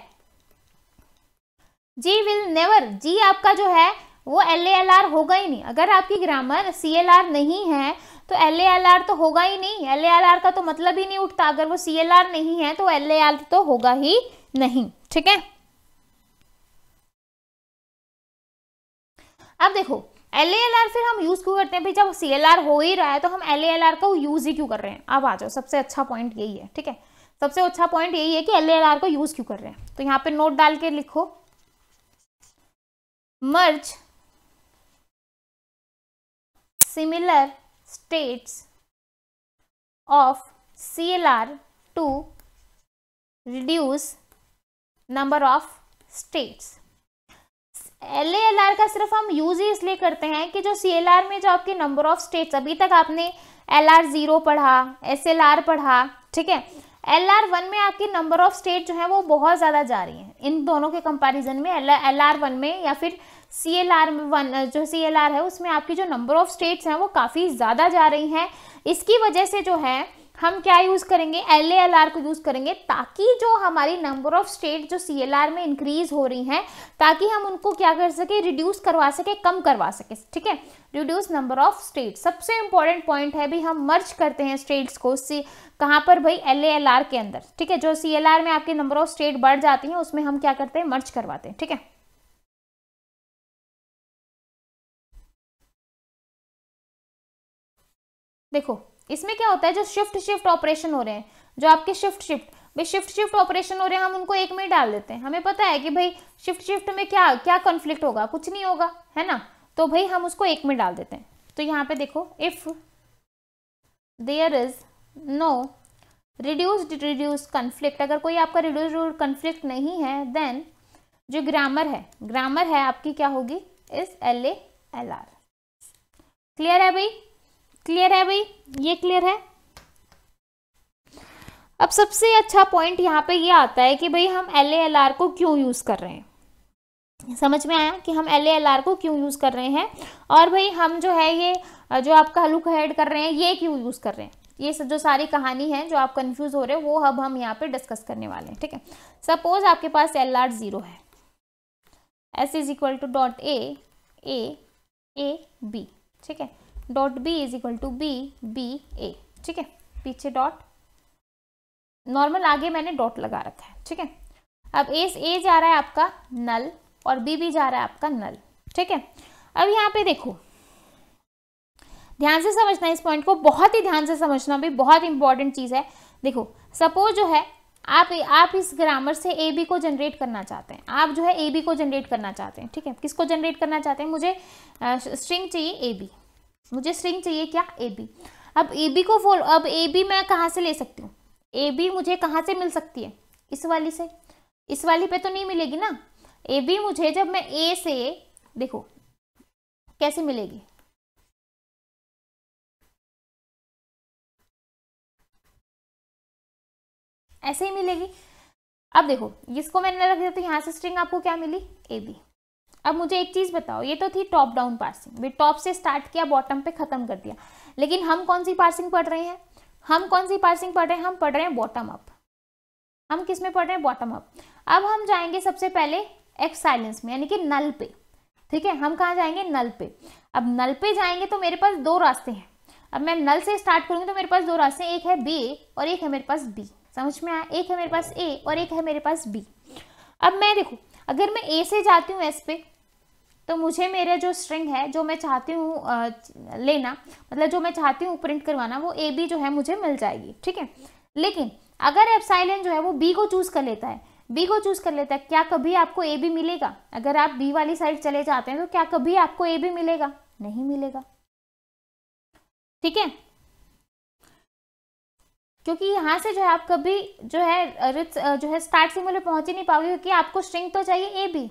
G will never, G आपका जो है वो L A L R होगा ही नहीं। अगर आपकी ग्रामर C L R नहीं है तो L A L R तो होगा ही नहीं। L A L R का तो मतलब ही नहीं उठता। अगर वो C L R नहीं है तो L A L R तो होगा ही नहीं। ठीक है, अब देखो L A L R फिर हम यूज़ क्यों करते हैं भाई? जब C L R हो ही रहा है तो हम L A L R का यूज़ ही क्यों कर रहे हैं? अब आ जाओ, सबसे अच्छा पॉइंट यही है। ठीक है, सबसे अच्छा पॉइंट यही है कि L A L R को यूज़ क्यों कर रहे हैं। तो यहाँ पे नोट डाल के लिखो, merge similar states of C L R to reduce number of states. L A L R का सिर्फ हम यूज ही इसलिए करते हैं कि जो C L R में जो आपके नंबर ऑफ स्टेट्स, अभी तक आपने L R जीरो पढ़ा, S L R पढ़ा, ठीक है, L R वन में आपकी नंबर ऑफ स्टेट जो है वो बहुत ज़्यादा जा रही हैं। इन दोनों के कंपैरिजन में L R वन में या फिर C L R वन जो C L R है उसमें आपकी जो नंबर ऑफ स्टेट्स हैं वो काफ़ी ज़्यादा जा रही हैं। इसकी वजह से जो है हम क्या यूज़ करेंगे? L A L R को यूज़ करेंगे, ताकि जो हमारी नंबर ऑफ स्टेट जो C L R में इंक्रीज हो रही हैं, ताकि हम उनको क्या कर सके? रिड्यूस करवा सके, कम करवा सके। ठीक है, रिड्यूस नंबर ऑफ स्टेट सबसे इम्पॉर्टेंट पॉइंट है भी। हम मर्ज करते हैं स्टेट्स को सी कहाँ पर भाई? L A L R के अंदर। ठीक है, जो C L R में आपके नंबर ऑफ स्टेट बढ़ जाती हैं उसमें हम क्या करते हैं? मर्ज करवाते हैं। ठीक है, देखो इसमें क्या होता है, जो शिफ्ट शिफ्ट ऑपरेशन हो रहे हैं, जो आपके शिफ्ट शिफ्ट भाई शिफ्ट शिफ्ट ऑपरेशन हो रहे हैं, हम उनको एक में डाल देते हैं। हमें पता है कि भाई शिफ्ट शिफ्ट में क्या क्या कॉन्फ्लिक्ट होगा, कुछ नहीं होगा, है ना, तो भाई हम उसको एक में डाल देते हैं। तो यहाँ पे देखो, if there is no reduced reduce conflict, अगर कोई आपका रिड्यूस कॉन्फ्लिक्ट नहीं है, देन जो ग्रामर है ग्रामर है आपकी क्या होगी? Is L A L R. Clear है भाई? क्लियर है भाई, ये क्लियर है। अब सबसे अच्छा पॉइंट यहाँ पे ये आता है कि भाई हम L A L R को क्यों यूज कर रहे हैं। समझ में आया कि हम L A L R को क्यों यूज कर रहे हैं, और भाई हम जो है ये जो आपका लुक अहेड कर रहे हैं ये क्यों यूज कर रहे हैं। ये सब जो सारी कहानी है जो आप कंफ्यूज हो रहे हो वो अब हम यहाँ पे डिस्कस करने वाले हैं। ठीक है, सपोज आपके पास एल आर जीरो है, S is equal to dot A A A B, ठीक है, dot B is equal to B B A, ठीक है, पीछे डॉट नॉर्मल, आगे मैंने डॉट लगा रखा है। ठीक है, अब ए ए जा रहा है आपका नल और बी भी जा रहा है आपका नल। ठीक है, अब यहाँ पे देखो, ध्यान से समझना इस पॉइंट को, बहुत ही ध्यान से समझना भी, बहुत इंपॉर्टेंट चीज़ है। देखो सपोज जो है आप आप इस ग्रामर से ए बी को जनरेट करना चाहते हैं, आप जो है ए बी को जनरेट करना चाहते हैं। ठीक है, किसको जनरेट करना चाहते हैं? मुझे स्ट्रिंग चाहिए ए बी, मुझे स्ट्रिंग चाहिए क्या, ए बी। अब ए बी को फॉलो, अब ए बी मैं कहाँ से ले सकती हूँ, ए बी मुझे कहाँ से मिल सकती है, इस वाली से, इस वाली पे तो नहीं मिलेगी ना। ए बी मुझे जब मैं ए से, देखो कैसे मिलेगी, ऐसे ही मिलेगी। अब देखो इसको मैंने रख दिया तो यहाँ से स्ट्रिंग आपको क्या मिली, ए बी। अब मुझे एक चीज़ बताओ, ये तो थी टॉप डाउन पार्सिंग, भी टॉप से स्टार्ट किया बॉटम पे ख़त्म कर दिया, लेकिन हम कौन सी पार्सिंग पढ़ रहे हैं, हम कौन सी पार्सिंग पढ़ रहे हैं, हम पढ़ रहे हैं बॉटम अप। हम किस में पढ़ रहे हैं, बॉटम अप। अब हम जाएंगे सबसे पहले एक्स साइलेंस में, यानी कि नल पे, ठीक है। हम कहाँ जाएंगे, नल पे। अब नल पे जाएंगे तो मेरे पास दो रास्ते हैं। अब मैं नल से स्टार्ट करूँगी तो मेरे पास दो रास्ते हैं, एक है बी और एक है मेरे पास बी, समझ में आया, एक है मेरे पास ए और एक है मेरे पास बी। अब मैं देखो अगर मैं ए से जाती हूँ एस पे, तो मुझे मेरा जो स्ट्रिंग है जो मैं चाहती हूँ लेना, मतलब जो मैं चाहती हूँ प्रिंट करवाना, वो ए बी जो है मुझे मिल जाएगी, ठीक है। लेकिन अगर एप्सिलॉन जो है वो बी को चूज़ कर लेता है, बी को चूज़ कर लेता है, क्या कभी आपको ए बी मिलेगा? अगर आप बी वाली साइड चले जाते हैं तो क्या कभी आपको ए बी मिलेगा? नहीं मिलेगा, ठीक है। क्योंकि यहाँ से जो है आप कभी जो है जो है स्टार्ट सिंबल में पहुँच ही नहीं पाओगे, क्योंकि आपको स्ट्रिंग तो चाहिए ए बी,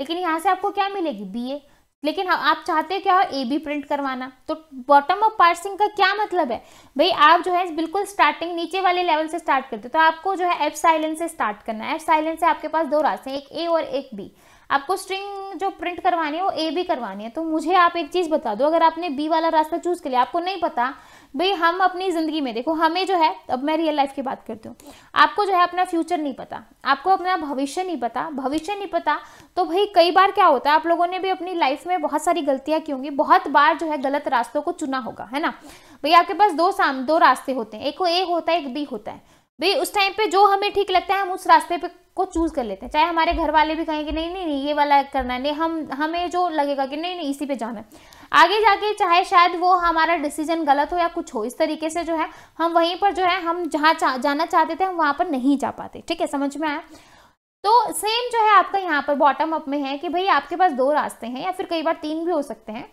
लेकिन यहाँ से आपको क्या मिलेगी, बी ए। लेकिन आप चाहते हो क्या हो, ए बी प्रिंट करवाना। तो बॉटम अप पार्सिंग का क्या मतलब है भाई, आप जो है बिल्कुल स्टार्टिंग नीचे वाले लेवल से स्टार्ट करते हो, तो आपको जो है एप्सिलॉन से स्टार्ट करना है। एप्सिलॉन से आपके पास दो रास्ते हैं, एक ए और एक बी। आपको स्ट्रिंग जो प्रिंट करवानी है वो ए बी करवानी है। तो मुझे आप एक चीज़ बता दो, अगर आपने बी वाला रास्ता चूज़ कर लिया, आपको नहीं पता भाई, हम अपनी ज़िंदगी में देखो, हमें जो है, अब मैं रियल लाइफ की बात करती हूँ, आपको जो है अपना फ्यूचर नहीं पता, आपको अपना भविष्य नहीं पता, भविष्य नहीं पता तो भाई कई बार क्या होता है, आप लोगों ने भी अपनी लाइफ में बहुत सारी गलतियाँ की होंगी, बहुत बार जो है गलत रास्तों को चुना होगा, है ना भाई। आपके पास दो साम दो रास्ते होते हैं, एक ए होता है, एक बी होता है। भाई उस टाइम पे जो हमें ठीक लगता है हम उस रास्ते पे को चूज़ कर लेते हैं, चाहे हमारे घर वाले भी कहेंगे नहीं नहीं नहीं ये वाला करना है, नहीं हम हमें जो लगेगा कि नहीं नहीं इसी पे जाना है, आगे जाके चाहे शायद वो हमारा डिसीजन गलत हो या कुछ हो, इस तरीके से जो है हम वहीं पर जो है हम जहाँ चा, जाना चाहते थे हम वहाँ पर नहीं जा पाते, ठीक है, समझ में आया। तो सेम जो है आपका यहाँ पर बॉटम अप में है कि भाई आपके पास दो रास्ते हैं या फिर कई बार तीन भी हो सकते हैं,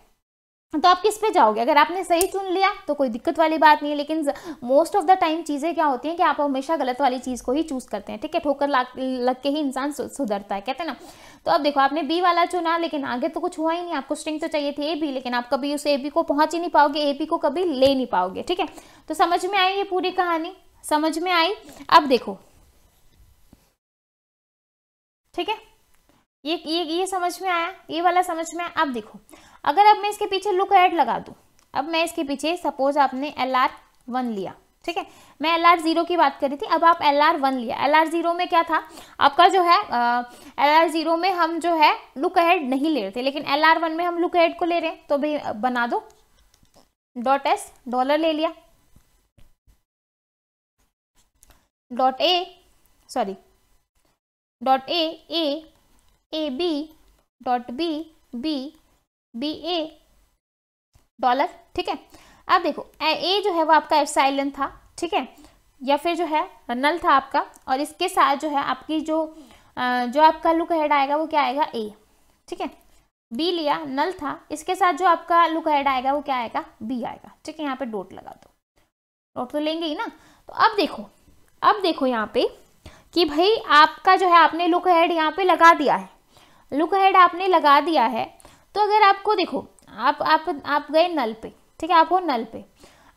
तो आप किस पे जाओगे। अगर आपने सही चुन लिया तो कोई दिक्कत वाली बात नहीं है, लेकिन मोस्ट ऑफ द टाइम चीज़ें क्या होती हैं कि आप हमेशा गलत वाली चीज़ को ही चूज़ करते हैं, ठीक है। ठोकर लग के ही इंसान सुधरता है, कहते हैं ना। तो अब देखो आपने बी वाला चुना, लेकिन आगे तो कुछ हुआ ही नहीं, आपको स्ट्रिंग तो चाहिए थी ए बी, लेकिन आप कभी उस ए बी को पहुँच ही नहीं पाओगे, ए बी को कभी ले नहीं पाओगे, ठीक है। तो समझ में आई ये पूरी कहानी, समझ में आई। अब देखो ठीक है, ये ये ये समझ में आया, ये वाला समझ में आया। अब देखो अगर अब मैं इसके पीछे लुक ऐड लगा दूं, अब मैं इसके पीछे सपोज आपने एल आर वन लिया, ठीक है, मैं एल आर जीरो की बात कर रही थी, अब आप एल आर वन लिया। एल आर जीरो में क्या था आपका जो है, एल आर जीरो में हम जो है लुक ऐड नहीं ले रहे थे, लेकिन एल आर वन में हम लुक ऐड को ले रहे हैं। तो भाई बना दो डॉट एस डॉलर ले लिया, dot A sorry dot A A A B dot B B B A dollar, ठीक है। अब देखो ए जो है वो आपका एप्सिलॉन था, ठीक है, या फिर जो है नल था आपका, और इसके साथ जो है आपकी जो जो आपका लुक अहेड आएगा वो क्या आएगा, ए, ठीक है। बी लिया, नल था, इसके साथ जो आपका लुक अहेड आएगा वो क्या आएगा, बी आएगा, ठीक है। यहाँ पे डॉट लगा दो, डॉट तो लेंगे ही ना। तो अब देखो अब देखो यहाँ पे कि भाई आपका जो है आपने लुक अहेड यहाँ पे लगा दिया है, लुक अहेड आपने लगा दिया है। तो अगर आपको देखो आप आप आप गए नल पे, ठीक है, आप हो नल पे।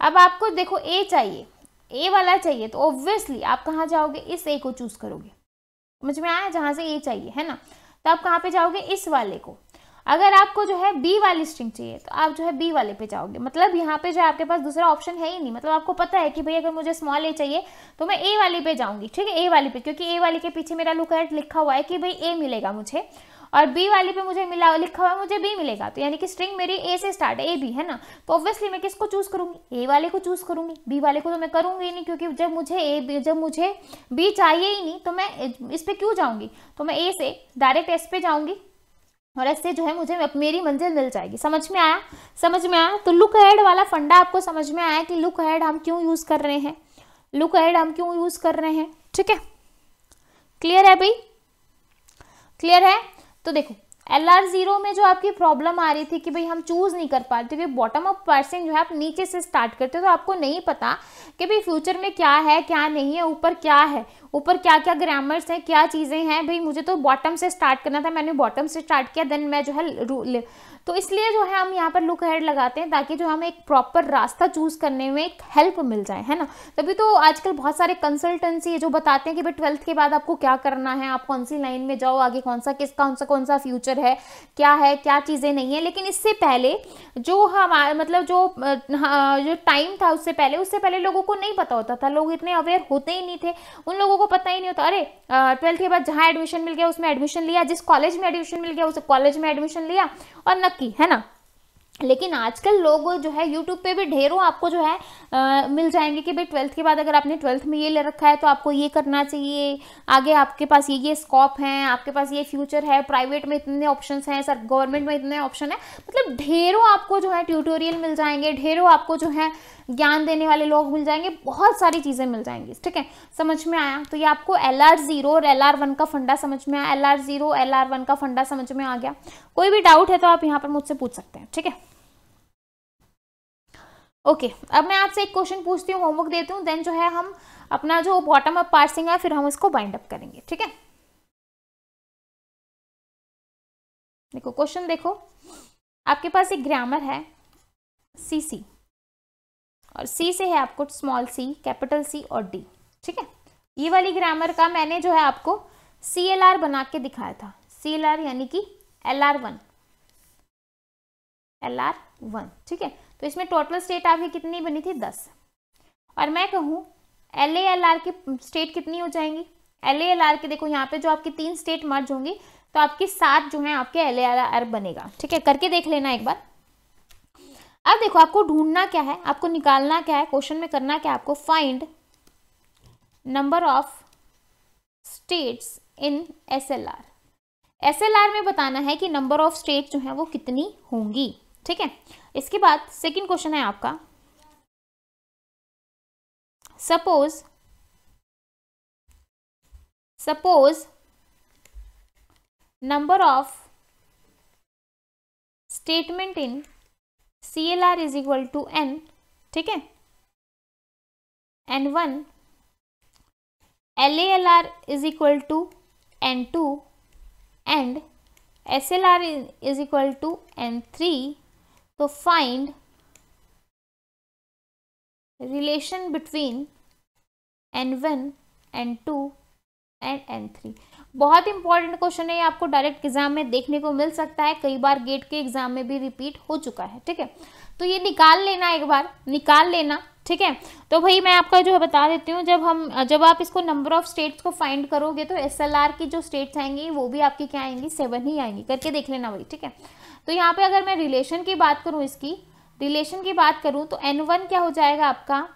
अब आपको देखो ए चाहिए, ए वाला चाहिए, तो ऑब्वियसली आप कहाँ जाओगे, इस ए को चूज़ करोगे, समझ में आया, जहाँ से ए चाहिए, है ना। तो आप कहाँ पे जाओगे, इस वाले को। अगर आपको जो है बी वाली स्ट्रिंग चाहिए तो आप जो है बी वाले पे जाओगे, मतलब यहाँ पे जो है आपके पास दूसरा ऑप्शन है ही नहीं, मतलब आपको पता है कि भाई अगर मुझे स्मॉल ए चाहिए तो मैं ए वाली पे जाऊँगी, ठीक है, ए वाली पे, क्योंकि ए वाली के पीछे मेरा लुक ऐट लिखा हुआ है कि भाई ए मिलेगा मुझे, और बी वाली पे मुझे मिला लिखा हुआ है मुझे बी मिलेगा। तो यानी कि स्ट्रिंग मेरी ए से स्टार्ट है, ए बी, है ना। तो ऑब्वियसली मैं किसको चूज़ करूँगी, ए वाले को चूज़ करूँगी, बी वाले को तो मैं करूँगी ही नहीं, क्योंकि जब मुझे ए बी जब मुझे बी चाहिए ही नहीं तो मैं इस पर क्यों जाऊँगी। तो मैं ए से डायरेक्ट एस पे जाऊँगी और ऐसे जो है मुझे मेरी मंजिल मिल जाएगी। समझ में आया, समझ में आया। तो लुक अहेड वाला फंडा आपको समझ में आया कि लुक अहेड हम क्यों यूज़ कर रहे हैं, लुक अहेड हम क्यों यूज़ कर रहे हैं, ठीक है। क्लियर है भाई, क्लियर है। तो देखो एल आर जीरो में जो आपकी प्रॉब्लम आ रही थी कि भाई हम चूज़ नहीं कर पाते क्योंकि बॉटम अप पार्सिंग जो है आप नीचे से स्टार्ट करते हो तो आपको नहीं पता कि भाई फ्यूचर में क्या है क्या नहीं है, ऊपर क्या है, ऊपर क्या क्या ग्रामर्स हैं, क्या चीज़ें हैं। भाई मुझे तो बॉटम से स्टार्ट करना था, मैंने बॉटम से स्टार्ट किया, देन मैं जो है रूल, तो इसलिए जो है हम यहाँ पर लुक अहेड लगाते हैं ताकि जो हमें एक प्रॉपर रास्ता चूज़ करने में एक हेल्प मिल जाए, है ना। तभी तो आजकल बहुत सारे कंसल्टेंसी जो बताते हैं कि भाई ट्वेल्थ के बाद आपको क्या करना है, आप कौन सी लाइन में जाओ, आगे कौन सा किसका कौन सा कौन सा फ्यूचर है, क्या है क्या चीज़ें नहीं है। लेकिन इससे पहले जो हमारा मतलब जो जो टाइम था उससे पहले उससे पहले लोगों को नहीं पता होता था, लोग इतने अवेयर होते ही नहीं थे, उन लोगों को पता ही नहीं होता। अरे ट्वेल्थ के बाद जहाँ एडमिशन मिल गया उसमें एडमिशन लिया, जिस कॉलेज में एडमिशन मिल गया उस कॉलेज में एडमिशन लिया और नक्की, है ना। लेकिन आजकल लोग जो है YouTube पे भी ढेरों आपको जो है आ, मिल जाएंगे कि भाई ट्वेल्थ के बाद अगर आपने ट्वेल्थ में ये ले रखा है तो आपको ये करना चाहिए, आगे आपके पास ये ये स्कोप हैं, आपके पास ये फ्यूचर है, प्राइवेट में इतने ऑप्शंस हैं, सर गवर्नमेंट में इतने ऑप्शन है। मतलब ढेरों आपको जो है ट्यूटोरियल मिल जाएंगे, ढेरों आपको जो है ज्ञान देने वाले लोग मिल जाएंगे, बहुत सारी चीज़ें मिल जाएंगी। ठीक है, समझ में आया। तो ये आपको एल आर जीरो और एल आर वन का फंडा समझ में आया, L R zero L R one का फंडा समझ में आ गया। कोई भी डाउट है तो आप यहाँ पर मुझसे पूछ सकते हैं। ठीक है, ओके okay, अब मैं आपसे एक क्वेश्चन पूछती हूँ, होमवर्क देती हूँ, देन जो है हम अपना जो बॉटम अप पार्सिंग है फिर हम इसको बाइंड अप करेंगे। ठीक है, देखो क्वेश्चन, देखो आपके पास एक ग्रामर है सी सी और सी से है आपको स्मॉल सी, कैपिटल सी और डी। ठीक है, ये वाली ग्रामर का मैंने जो है आपको सी एल आर बना के दिखाया था, सी एल आर यानी कि L R one, L R one. ठीक है, तो इसमें टोटल स्टेट आपकी कितनी बनी थी, दस। और मैं कहूँ एल ए एल आर की स्टेट कितनी हो जाएंगी, एल ए एल आर के देखो यहाँ पे जो आपकी तीन स्टेट मर्ज होंगी तो आपकी सात जो है आपके एल ए एल आर बनेगा। ठीक है, करके देख लेना एक बार। अब देखो आपको ढूंढना क्या है, आपको निकालना क्या है, क्वेश्चन में करना क्या है, आपको find number of states in S L R. S L R में बताना है कि नंबर ऑफ स्टेट जो है वो कितनी होंगी। ठीक है, इसके बाद सेकंड क्वेश्चन है आपका, suppose suppose number of statement in C L R is equal to N. ठीक है, N one, L A L R is equal to N two and S L R is equal to N three. तो find relation between N one N two and N three. बहुत इंपॉर्टेंट क्वेश्चन है, आपको डायरेक्ट एग्जाम में देखने को मिल सकता है, कई बार गेट के एग्जाम में भी रिपीट हो चुका है। ठीक है, तो ये निकाल लेना एक बार, निकाल लेना। ठीक है, तो भाई मैं आपका जो है बता देती हूँ, जब हम जब आप इसको नंबर ऑफ स्टेट्स को फाइंड करोगे तो एस एल आर की जो स्टेट्स आएंगी वो भी आपकी क्या आएंगी, सेवन ही आएंगी। करके देख लेना भाई। ठीक है, तो यहाँ पे अगर मैं रिलेशन की बात करूँ, इसकी रिलेशन की बात करूँ तो एन वन क्या हो जाएगा आपका,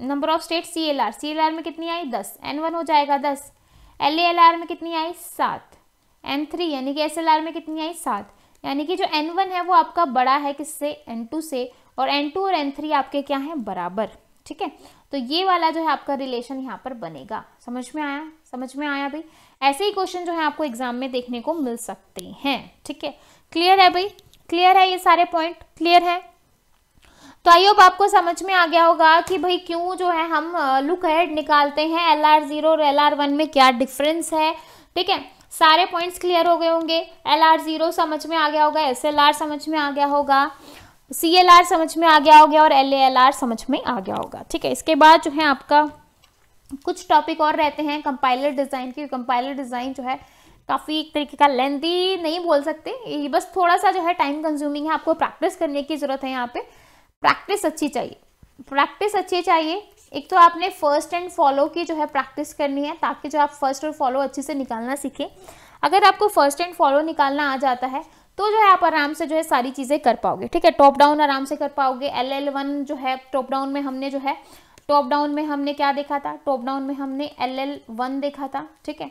number of state C L R, C L R में कितनी आई, दस, एन वन हो जाएगा दस, एल ए एल आर में कितनी आई, सात, एन थ्री यानी कि एस एल आर में कितनी आई, सात। यानी कि जो एन वन है वो आपका बड़ा है किससे, एन टू से, और एन टू और एन थ्री आपके क्या हैं, बराबर। ठीक है, तो ये वाला जो है आपका रिलेशन यहाँ पर बनेगा। समझ में आया, समझ में आया भाई। ऐसे ही क्वेश्चन जो है आपको एग्जाम में देखने को मिल सकते हैं। ठीक है, क्लियर है भाई, क्लियर है, ये सारे पॉइंट क्लियर है। तो आई होप आपको समझ में आ गया होगा कि भाई क्यों जो है हम लुक अहेड निकालते हैं, एल आर जीरो और एल आर वन में क्या डिफरेंस है। ठीक है, सारे पॉइंट्स क्लियर हो गए होंगे, एल आर जीरो समझ में आ गया होगा, एस एल आर समझ में आ गया होगा, सी एल आर समझ में आ गया होगा और एल ए एल आर समझ में आ गया होगा। ठीक है, इसके बाद जो है आपका कुछ टॉपिक और रहते हैं कंपाइलर डिज़ाइन के। कंपाइलर डिज़ाइन जो है काफ़ी एक तरीके का लेंथी नहीं बोल सकते, ये बस थोड़ा सा जो है टाइम कंज्यूमिंग है, आपको प्रैक्टिस करने की ज़रूरत है। यहाँ पे प्रैक्टिस अच्छी चाहिए, प्रैक्टिस अच्छी चाहिए। एक तो आपने फर्स्ट एंड फॉलो की जो है प्रैक्टिस करनी है ताकि जो आप फर्स्ट और फॉलो अच्छे से निकालना सीखें। अगर आपको फर्स्ट एंड फॉलो निकालना आ जाता है तो जो है आप आराम से जो है सारी चीज़ें कर पाओगे। ठीक है, टॉप डाउन आराम से कर पाओगे। एल एल वन जो है टॉप डाउन में हमने जो है टॉप डाउन में हमने क्या देखा था, टॉप डाउन में हमने एल एल वन देखा था। ठीक है,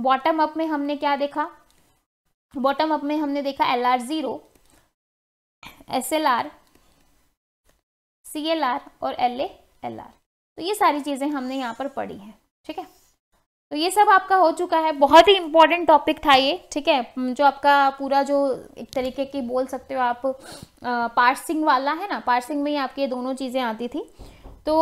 बॉटम अप में हमने क्या देखा, बॉटम अप में हमने देखा L R zero, S L R, C L R और एल ए एल आर। तो ये सारी चीज़ें हमने यहाँ पर पढ़ी हैं। ठीक है, तो ये सब आपका हो चुका है, बहुत ही इम्पोर्टेंट टॉपिक था ये, ठीक है, जो आपका पूरा जो एक तरीके की बोल सकते हो आप आ, पार्सिंग वाला है ना, पार्सिंग में ही आपकी ये दोनों चीज़ें आती थी। तो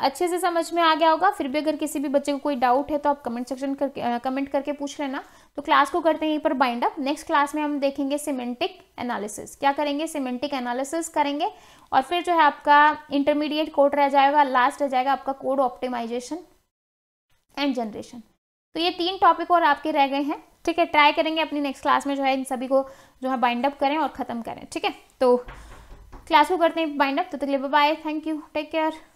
अच्छे से समझ में आ गया होगा। फिर भी अगर किसी भी बच्चे को कोई डाउट है तो आप कमेंट सेक्शन करके कमेंट करके पूछ लेना। तो क्लास को करते हैं यहीं पर बाइंड अप। नेक्स्ट क्लास में हम देखेंगे सिमेंटिक एनालिसिस, क्या करेंगे, सिमेंटिक एनालिसिस करेंगे, और फिर जो है आपका इंटरमीडिएट कोड रह जाएगा, लास्ट रह जाएगा आपका कोड ऑप्टिमाइजेशन एंड जनरेशन। तो ये तीन टॉपिक और आपके रह गए हैं, ठीक है। ट्राई करेंगे अपनी नेक्स्ट क्लास में जो है इन सभी को जो है बाइंड अप करें और ख़त्म करें, ठीक है। तो क्लास को करते हैं बाइंड अप। तो तक लिए bye, thank you, take care.